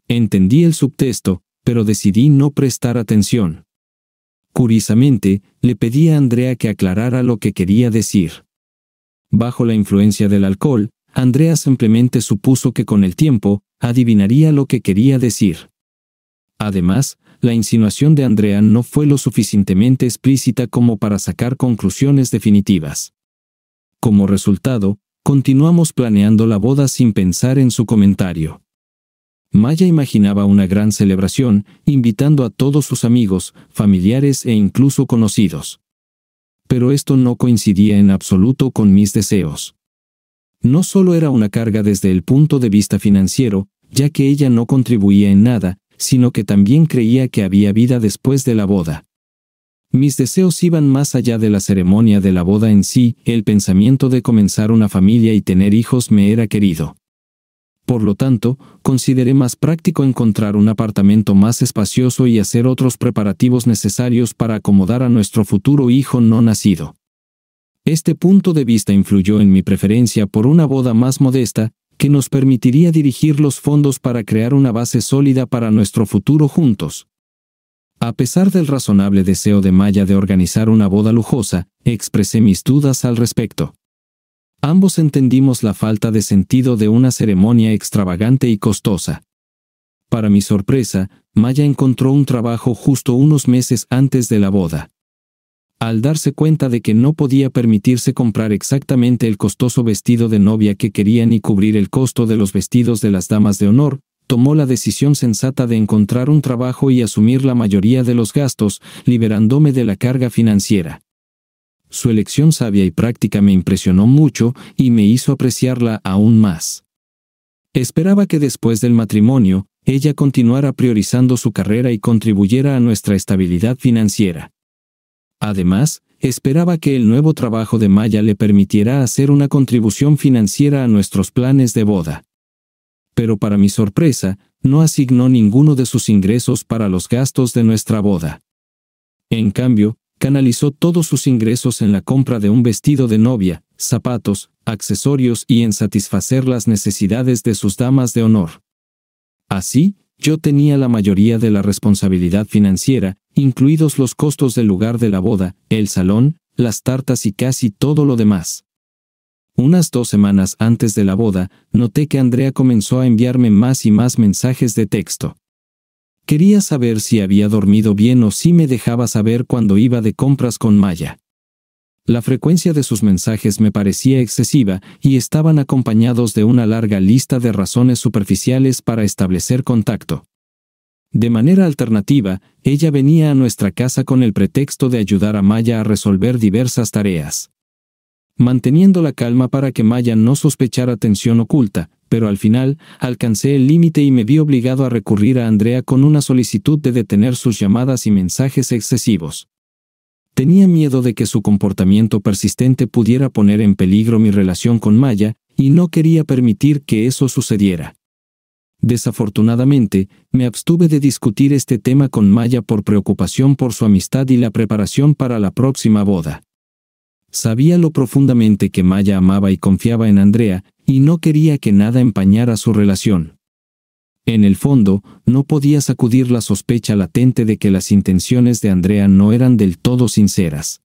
Entendí el subtexto, pero decidí no prestar atención. Curiosamente, le pedí a Andrea que aclarara lo que quería decir. Bajo la influencia del alcohol, Andrea simplemente supuso que con el tiempo, adivinaría lo que quería decir. Además, La insinuación de Andrea no fue lo suficientemente explícita como para sacar conclusiones definitivas. Como resultado, continuamos planeando la boda sin pensar en su comentario. Maya imaginaba una gran celebración, invitando a todos sus amigos, familiares e incluso conocidos. Pero esto no coincidía en absoluto con mis deseos. No solo era una carga desde el punto de vista financiero, ya que ella no contribuía en nada, sino que también creía que había vida después de la boda. Mis deseos iban más allá de la ceremonia de la boda en sí, el pensamiento de comenzar una familia y tener hijos me era querido. Por lo tanto, consideré más práctico encontrar un apartamento más espacioso y hacer otros preparativos necesarios para acomodar a nuestro futuro hijo no nacido. Este punto de vista influyó en mi preferencia por una boda más modesta, que nos permitiría dirigir los fondos para crear una base sólida para nuestro futuro juntos. A pesar del razonable deseo de Maya de organizar una boda lujosa, expresé mis dudas al respecto. Ambos entendimos la falta de sentido de una ceremonia extravagante y costosa. Para mi sorpresa, Maya encontró un trabajo justo unos meses antes de la boda. Al darse cuenta de que no podía permitirse comprar exactamente el costoso vestido de novia que quería ni cubrir el costo de los vestidos de las damas de honor, tomó la decisión sensata de encontrar un trabajo y asumir la mayoría de los gastos, liberándome de la carga financiera. Su elección sabia y práctica me impresionó mucho y me hizo apreciarla aún más. Esperaba que después del matrimonio, ella continuara priorizando su carrera y contribuyera a nuestra estabilidad financiera. Además, esperaba que el nuevo trabajo de Maya le permitiera hacer una contribución financiera a nuestros planes de boda. Pero para mi sorpresa, no asignó ninguno de sus ingresos para los gastos de nuestra boda. En cambio, canalizó todos sus ingresos en la compra de un vestido de novia, zapatos, accesorios y en satisfacer las necesidades de sus damas de honor. Así, yo tenía la mayoría de la responsabilidad financiera, incluidos los costos del lugar de la boda, el salón, las tartas y casi todo lo demás. Unas 2 semanas antes de la boda, noté que Andrea comenzó a enviarme más y más mensajes de texto. Quería saber si había dormido bien o si me dejaba saber cuando iba de compras con Maya. La frecuencia de sus mensajes me parecía excesiva y estaban acompañados de una larga lista de razones superficiales para establecer contacto. De manera alternativa, ella venía a nuestra casa con el pretexto de ayudar a Maya a resolver diversas tareas. Manteniendo la calma para que Maya no sospechara tensión oculta, pero al final, alcancé el límite y me vi obligado a recurrir a Andrea con una solicitud de detener sus llamadas y mensajes excesivos. Tenía miedo de que su comportamiento persistente pudiera poner en peligro mi relación con Maya, y no quería permitir que eso sucediera. Desafortunadamente, me abstuve de discutir este tema con Maya por preocupación por su amistad y la preparación para la próxima boda. Sabía lo profundamente que Maya amaba y confiaba en Andrea, y no quería que nada empañara su relación. En el fondo, no podía sacudir la sospecha latente de que las intenciones de Andrea no eran del todo sinceras.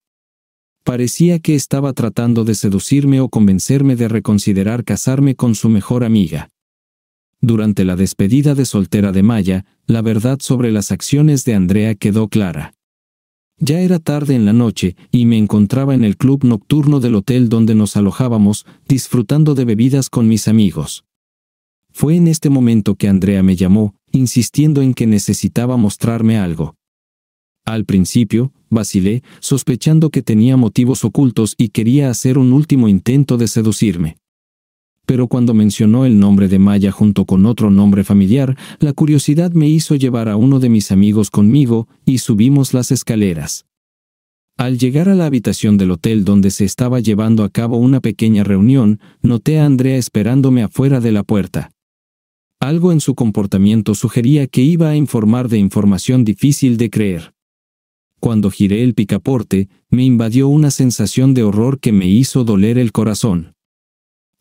Parecía que estaba tratando de seducirme o convencerme de reconsiderar casarme con su mejor amiga. Durante la despedida de soltera de Maya, la verdad sobre las acciones de Andrea quedó clara. Ya era tarde en la noche, y me encontraba en el club nocturno del hotel donde nos alojábamos, disfrutando de bebidas con mis amigos. Fue en este momento que Andrea me llamó, insistiendo en que necesitaba mostrarme algo. Al principio, vacilé, sospechando que tenía motivos ocultos y quería hacer un último intento de seducirme. Pero cuando mencionó el nombre de Maya junto con otro nombre familiar, la curiosidad me hizo llevar a uno de mis amigos conmigo, y subimos las escaleras. Al llegar a la habitación del hotel donde se estaba llevando a cabo una pequeña reunión, noté a Andrea esperándome afuera de la puerta. Algo en su comportamiento sugería que iba a informar de información difícil de creer. Cuando giré el picaporte, me invadió una sensación de horror que me hizo doler el corazón.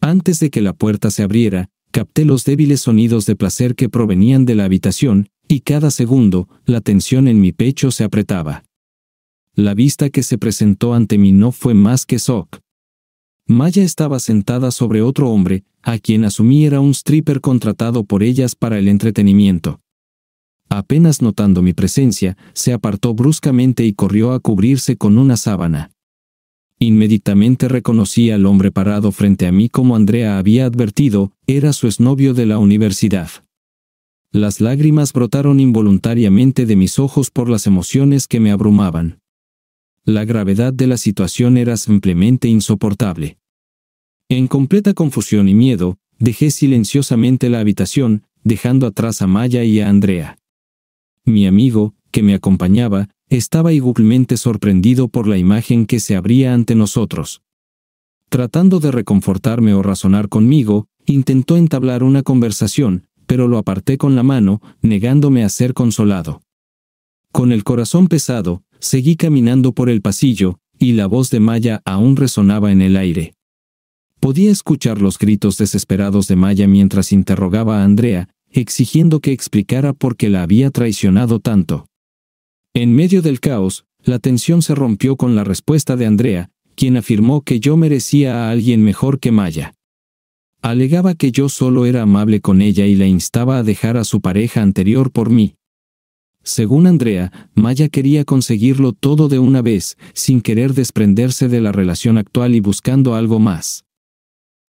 Antes de que la puerta se abriera, capté los débiles sonidos de placer que provenían de la habitación, y cada segundo, la tensión en mi pecho se apretaba. La vista que se presentó ante mí no fue más que shock. Maya estaba sentada sobre otro hombre, a quien asumí era un stripper contratado por ellas para el entretenimiento. Apenas notando mi presencia, se apartó bruscamente y corrió a cubrirse con una sábana. Inmediatamente reconocí al hombre parado frente a mí como Andrea había advertido, era su exnovio de la universidad. Las lágrimas brotaron involuntariamente de mis ojos por las emociones que me abrumaban. La gravedad de la situación era simplemente insoportable. En completa confusión y miedo, dejé silenciosamente la habitación, dejando atrás a Maya y a Andrea. Mi amigo, que me acompañaba, estaba igualmente sorprendido por la imagen que se abría ante nosotros. Tratando de reconfortarme o razonar conmigo, intentó entablar una conversación, pero lo aparté con la mano, negándome a ser consolado. Con el corazón pesado, seguí caminando por el pasillo, y la voz de Maya aún resonaba en el aire. Podía escuchar los gritos desesperados de Maya mientras interrogaba a Andrea, exigiendo que explicara por qué la había traicionado tanto. En medio del caos, la tensión se rompió con la respuesta de Andrea, quien afirmó que yo merecía a alguien mejor que Maya. Alegaba que yo solo era amable con ella y la instaba a dejar a su pareja anterior por mí. Según Andrea, Maya quería conseguirlo todo de una vez, sin querer desprenderse de la relación actual y buscando algo más.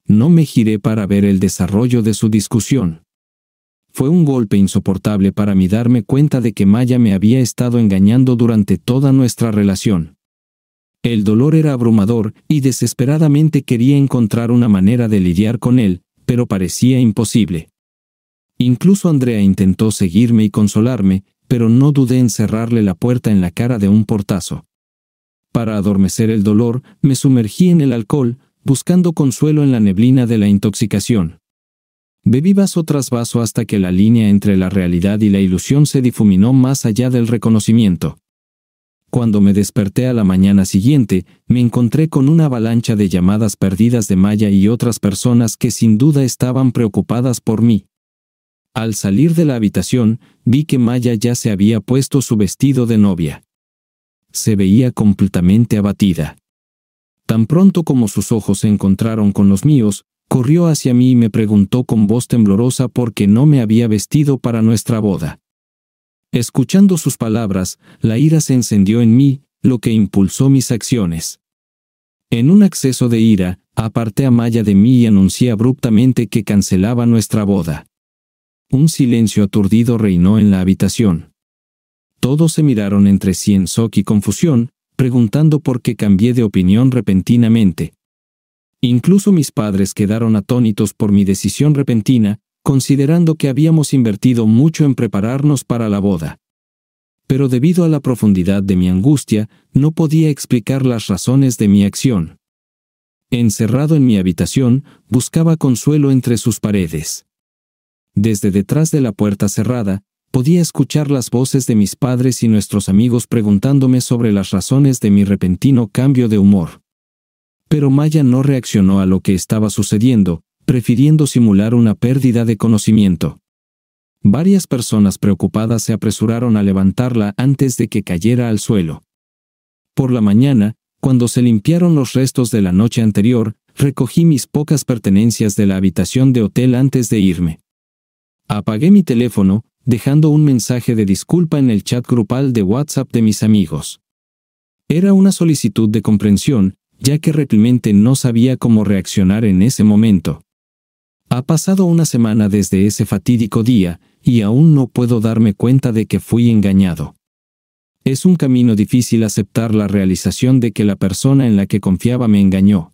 No me giré para ver el desarrollo de su discusión. Fue un golpe insoportable para mí darme cuenta de que Maya me había estado engañando durante toda nuestra relación. El dolor era abrumador y desesperadamente quería encontrar una manera de lidiar con él, pero parecía imposible. Incluso Andrea intentó seguirme y consolarme, pero no dudé en cerrarle la puerta en la cara de un portazo. Para adormecer el dolor, me sumergí en el alcohol, buscando consuelo en la neblina de la intoxicación. Bebí vaso tras vaso hasta que la línea entre la realidad y la ilusión se difuminó más allá del reconocimiento. Cuando me desperté a la mañana siguiente, me encontré con una avalancha de llamadas perdidas de Maya y otras personas que sin duda estaban preocupadas por mí. Al salir de la habitación, vi que Maya ya se había puesto su vestido de novia. Se veía completamente abatida. Tan pronto como sus ojos se encontraron con los míos, corrió hacia mí y me preguntó con voz temblorosa por qué no me había vestido para nuestra boda. Escuchando sus palabras, la ira se encendió en mí, lo que impulsó mis acciones. En un acceso de ira, aparté a Maya de mí y anuncié abruptamente que cancelaba nuestra boda. Un silencio aturdido reinó en la habitación. Todos se miraron entre sí en shock y confusión, preguntando por qué cambié de opinión repentinamente. Incluso mis padres quedaron atónitos por mi decisión repentina, considerando que habíamos invertido mucho en prepararnos para la boda. Pero debido a la profundidad de mi angustia, no podía explicar las razones de mi acción. Encerrado en mi habitación, buscaba consuelo entre sus paredes. Desde detrás de la puerta cerrada, podía escuchar las voces de mis padres y nuestros amigos preguntándome sobre las razones de mi repentino cambio de humor. Pero Maya no reaccionó a lo que estaba sucediendo, prefiriendo simular una pérdida de conocimiento. Varias personas preocupadas se apresuraron a levantarla antes de que cayera al suelo. Por la mañana, cuando se limpiaron los restos de la noche anterior, recogí mis pocas pertenencias de la habitación de hotel antes de irme. Apagué mi teléfono, dejando un mensaje de disculpa en el chat grupal de WhatsApp de mis amigos. Era una solicitud de comprensión, ya que realmente no sabía cómo reaccionar en ese momento. Ha pasado una semana desde ese fatídico día, y aún no puedo darme cuenta de que fui engañado. Es un camino difícil aceptar la realización de que la persona en la que confiaba me engañó.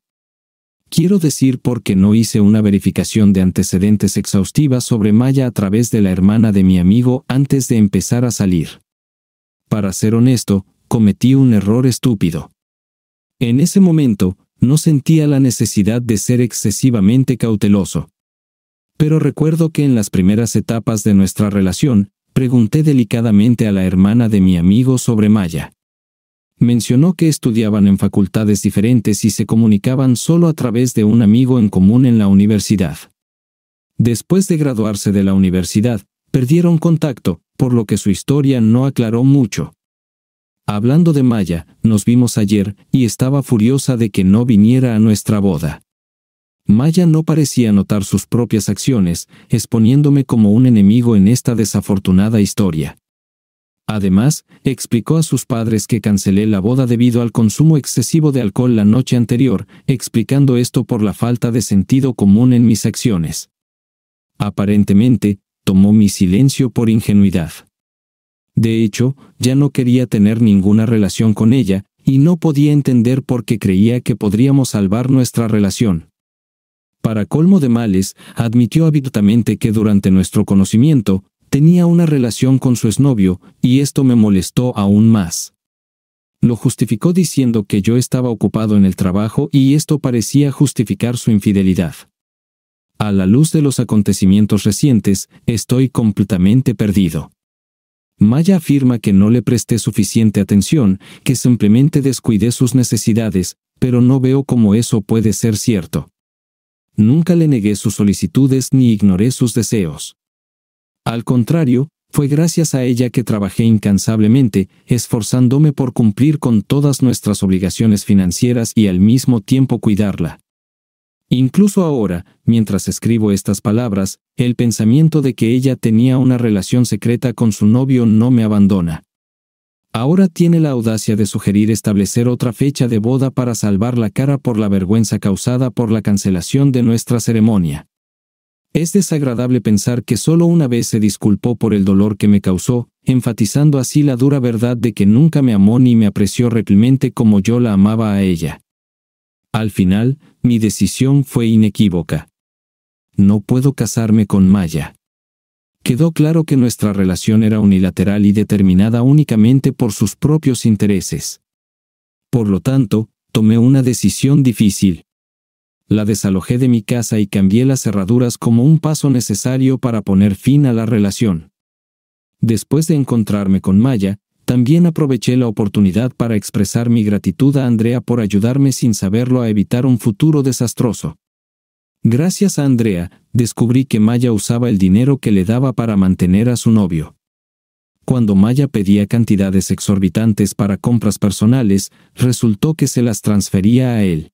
Quiero decir porque no hice una verificación de antecedentes exhaustiva sobre Maya a través de la hermana de mi amigo antes de empezar a salir. Para ser honesto, cometí un error estúpido. En ese momento, no sentía la necesidad de ser excesivamente cauteloso. Pero recuerdo que en las primeras etapas de nuestra relación, pregunté delicadamente a la hermana de mi amigo sobre Maya. Mencionó que estudiaban en facultades diferentes y se comunicaban solo a través de un amigo en común en la universidad. Después de graduarse de la universidad, perdieron contacto, por lo que su historia no aclaró mucho. Hablando de Maya, nos vimos ayer, y estaba furiosa de que no viniera a nuestra boda. Maya no parecía notar sus propias acciones, exponiéndome como un enemigo en esta desafortunada historia. Además, explicó a sus padres que cancelé la boda debido al consumo excesivo de alcohol la noche anterior, explicando esto por la falta de sentido común en mis acciones. Aparentemente, tomó mi silencio por ingenuidad. De hecho, ya no quería tener ninguna relación con ella, y no podía entender por qué creía que podríamos salvar nuestra relación. Para colmo de males, admitió abiertamente que durante nuestro conocimiento, tenía una relación con su exnovio, y esto me molestó aún más. Lo justificó diciendo que yo estaba ocupado en el trabajo y esto parecía justificar su infidelidad. A la luz de los acontecimientos recientes, estoy completamente perdido. Maya afirma que no le presté suficiente atención, que simplemente descuidé sus necesidades, pero no veo cómo eso puede ser cierto. Nunca le negué sus solicitudes ni ignoré sus deseos. Al contrario, fue gracias a ella que trabajé incansablemente, esforzándome por cumplir con todas nuestras obligaciones financieras y al mismo tiempo cuidarla. Incluso ahora, mientras escribo estas palabras, el pensamiento de que ella tenía una relación secreta con su novio no me abandona. Ahora tiene la audacia de sugerir establecer otra fecha de boda para salvar la cara por la vergüenza causada por la cancelación de nuestra ceremonia. Es desagradable pensar que solo una vez se disculpó por el dolor que me causó, enfatizando así la dura verdad de que nunca me amó ni me apreció realmente como yo la amaba a ella. Al final, mi decisión fue inequívoca. No puedo casarme con Maya. Quedó claro que nuestra relación era unilateral y determinada únicamente por sus propios intereses. Por lo tanto, tomé una decisión difícil. La desalojé de mi casa y cambié las cerraduras como un paso necesario para poner fin a la relación. Después de encontrarme con Maya, también aproveché la oportunidad para expresar mi gratitud a Andrea por ayudarme sin saberlo a evitar un futuro desastroso. Gracias a Andrea, descubrí que Maya usaba el dinero que le daba para mantener a su novio. Cuando Maya pedía cantidades exorbitantes para compras personales, resultó que se las transfería a él.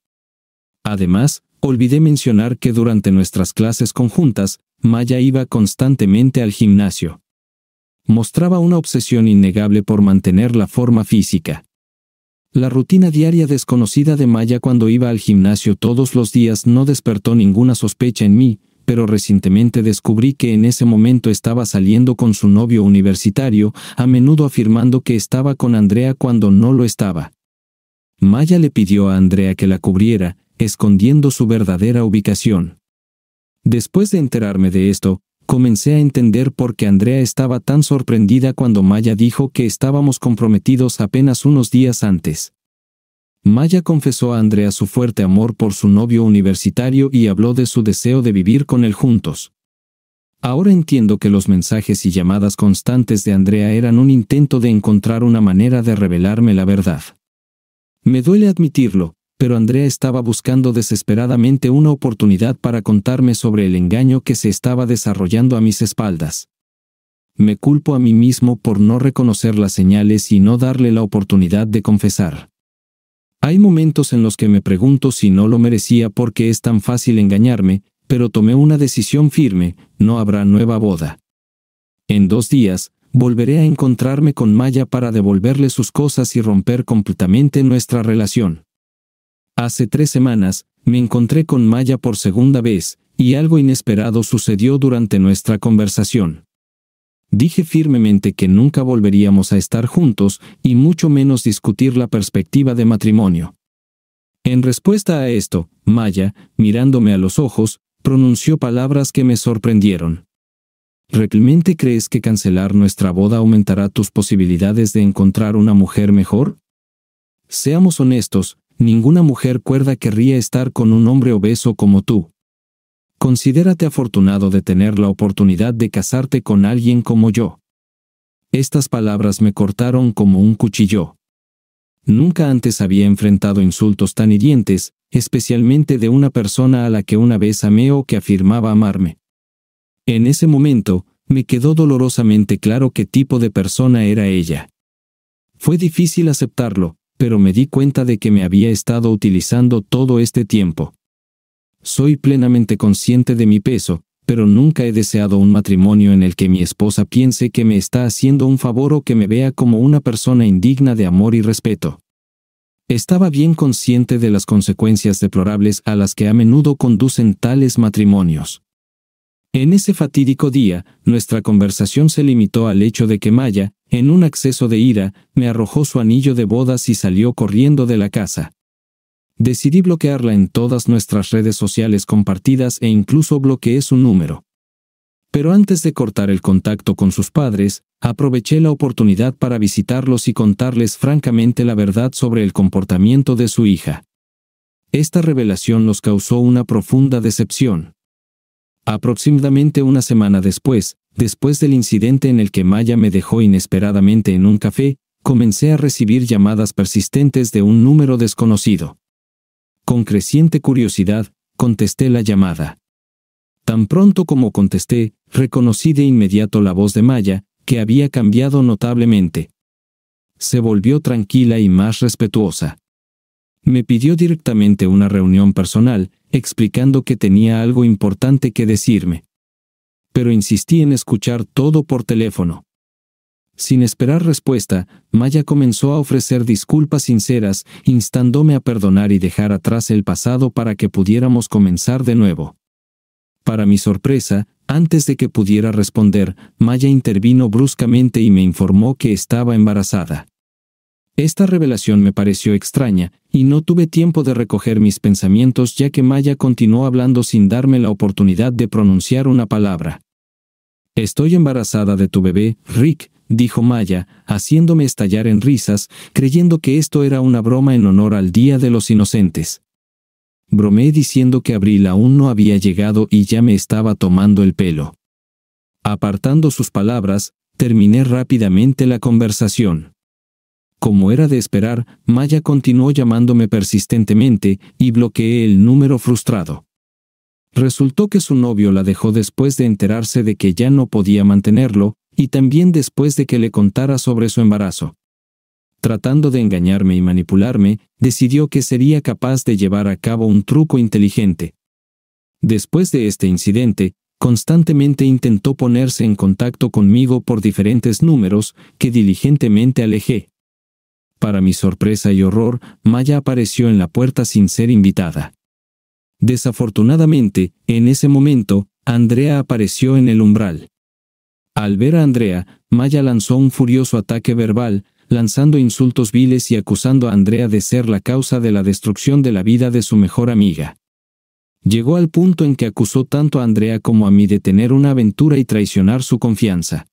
Además, olvidé mencionar que durante nuestras clases conjuntas, Maya iba constantemente al gimnasio. Mostraba una obsesión innegable por mantener la forma física. La rutina diaria desconocida de Maya cuando iba al gimnasio todos los días no despertó ninguna sospecha en mí, pero recientemente descubrí que en ese momento estaba saliendo con su novio universitario, a menudo afirmando que estaba con Andrea cuando no lo estaba. Maya le pidió a Andrea que la cubriera, escondiendo su verdadera ubicación. Después de enterarme de esto, comencé a entender por qué Andrea estaba tan sorprendida cuando Maya dijo que estábamos comprometidos apenas unos días antes. Maya confesó a Andrea su fuerte amor por su novio universitario y habló de su deseo de vivir con él juntos. Ahora entiendo que los mensajes y llamadas constantes de Andrea eran un intento de encontrar una manera de revelarme la verdad. Me duele admitirlo, pero Andrea estaba buscando desesperadamente una oportunidad para contarme sobre el engaño que se estaba desarrollando a mis espaldas. Me culpo a mí mismo por no reconocer las señales y no darle la oportunidad de confesar. Hay momentos en los que me pregunto si no lo merecía porque es tan fácil engañarme, pero tomé una decisión firme: no habrá nueva boda. En 2 días, volveré a encontrarme con Maya para devolverle sus cosas y romper completamente nuestra relación. Hace 3 semanas, me encontré con Maya por segunda vez, y algo inesperado sucedió durante nuestra conversación. Dije firmemente que nunca volveríamos a estar juntos, y mucho menos discutir la perspectiva de matrimonio. En respuesta a esto, Maya, mirándome a los ojos, pronunció palabras que me sorprendieron. ¿Realmente crees que cancelar nuestra boda aumentará tus posibilidades de encontrar una mujer mejor? Seamos honestos, ninguna mujer cuerda querría estar con un hombre obeso como tú. Considérate afortunado de tener la oportunidad de casarte con alguien como yo. Estas palabras me cortaron como un cuchillo. Nunca antes había enfrentado insultos tan hirientes, especialmente de una persona a la que una vez amé o que afirmaba amarme. En ese momento, me quedó dolorosamente claro qué tipo de persona era ella. Fue difícil aceptarlo, pero me di cuenta de que me había estado utilizando todo este tiempo. Soy plenamente consciente de mi peso, pero nunca he deseado un matrimonio en el que mi esposa piense que me está haciendo un favor o que me vea como una persona indigna de amor y respeto. Estaba bien consciente de las consecuencias deplorables a las que a menudo conducen tales matrimonios. En ese fatídico día, nuestra conversación se limitó al hecho de que Maya, en un acceso de ira, me arrojó su anillo de bodas y salió corriendo de la casa. Decidí bloquearla en todas nuestras redes sociales compartidas e incluso bloqueé su número. Pero antes de cortar el contacto con sus padres, aproveché la oportunidad para visitarlos y contarles francamente la verdad sobre el comportamiento de su hija. Esta revelación nos causó una profunda decepción. Aproximadamente una semana después del incidente en el que Maya me dejó inesperadamente en un café, comencé a recibir llamadas persistentes de un número desconocido. Con creciente curiosidad, contesté la llamada. Tan pronto como contesté, reconocí de inmediato la voz de Maya, que había cambiado notablemente. Se volvió tranquila y más respetuosa. Me pidió directamente una reunión personal, explicando que tenía algo importante que decirme. Pero insistí en escuchar todo por teléfono. Sin esperar respuesta, Maya comenzó a ofrecer disculpas sinceras, instándome a perdonar y dejar atrás el pasado para que pudiéramos comenzar de nuevo. Para mi sorpresa, antes de que pudiera responder, Maya intervino bruscamente y me informó que estaba embarazada. Esta revelación me pareció extraña, y no tuve tiempo de recoger mis pensamientos ya que Maya continuó hablando sin darme la oportunidad de pronunciar una palabra. «Estoy embarazada de tu bebé, Rick», dijo Maya, haciéndome estallar en risas, creyendo que esto era una broma en honor al Día de los Inocentes. Bromeé diciendo que abril aún no había llegado y ya me estaba tomando el pelo. Apartando sus palabras, terminé rápidamente la conversación. Como era de esperar, Maya continuó llamándome persistentemente y bloqueé el número frustrado. Resultó que su novio la dejó después de enterarse de que ya no podía mantenerlo, y también después de que le contara sobre su embarazo. Tratando de engañarme y manipularme, decidió que sería capaz de llevar a cabo un truco inteligente. Después de este incidente, constantemente intentó ponerse en contacto conmigo por diferentes números, que diligentemente alejé. Para mi sorpresa y horror, Maya apareció en la puerta sin ser invitada. Desafortunadamente, en ese momento, Andrea apareció en el umbral. Al ver a Andrea, Maya lanzó un furioso ataque verbal, lanzando insultos viles y acusando a Andrea de ser la causa de la destrucción de la vida de su mejor amiga. Llegó al punto en que acusó tanto a Andrea como a mí de tener una aventura y traicionar su confianza.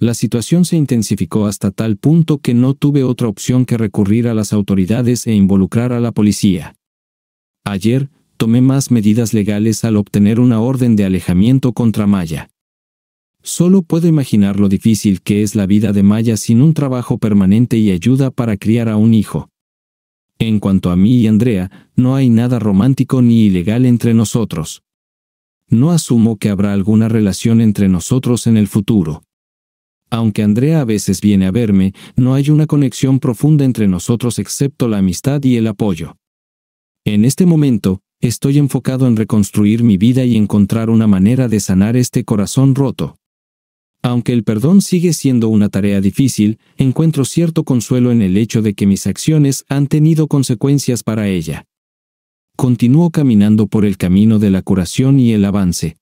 La situación se intensificó hasta tal punto que no tuve otra opción que recurrir a las autoridades e involucrar a la policía. Ayer, tomé más medidas legales al obtener una orden de alejamiento contra Maya. Solo puedo imaginar lo difícil que es la vida de Maya sin un trabajo permanente y ayuda para criar a un hijo. En cuanto a mí y Andrea, no hay nada romántico ni ilegal entre nosotros. No asumo que habrá alguna relación entre nosotros en el futuro. Aunque Andrea a veces viene a verme, no hay una conexión profunda entre nosotros excepto la amistad y el apoyo. En este momento, estoy enfocado en reconstruir mi vida y encontrar una manera de sanar este corazón roto. Aunque el perdón sigue siendo una tarea difícil, encuentro cierto consuelo en el hecho de que mis acciones han tenido consecuencias para ella. Continúo caminando por el camino de la curación y el avance.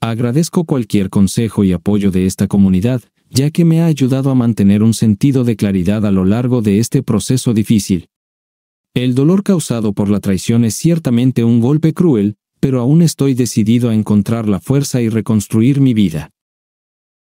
Agradezco cualquier consejo y apoyo de esta comunidad, ya que me ha ayudado a mantener un sentido de claridad a lo largo de este proceso difícil. El dolor causado por la traición es ciertamente un golpe cruel, pero aún estoy decidido a encontrar la fuerza y reconstruir mi vida.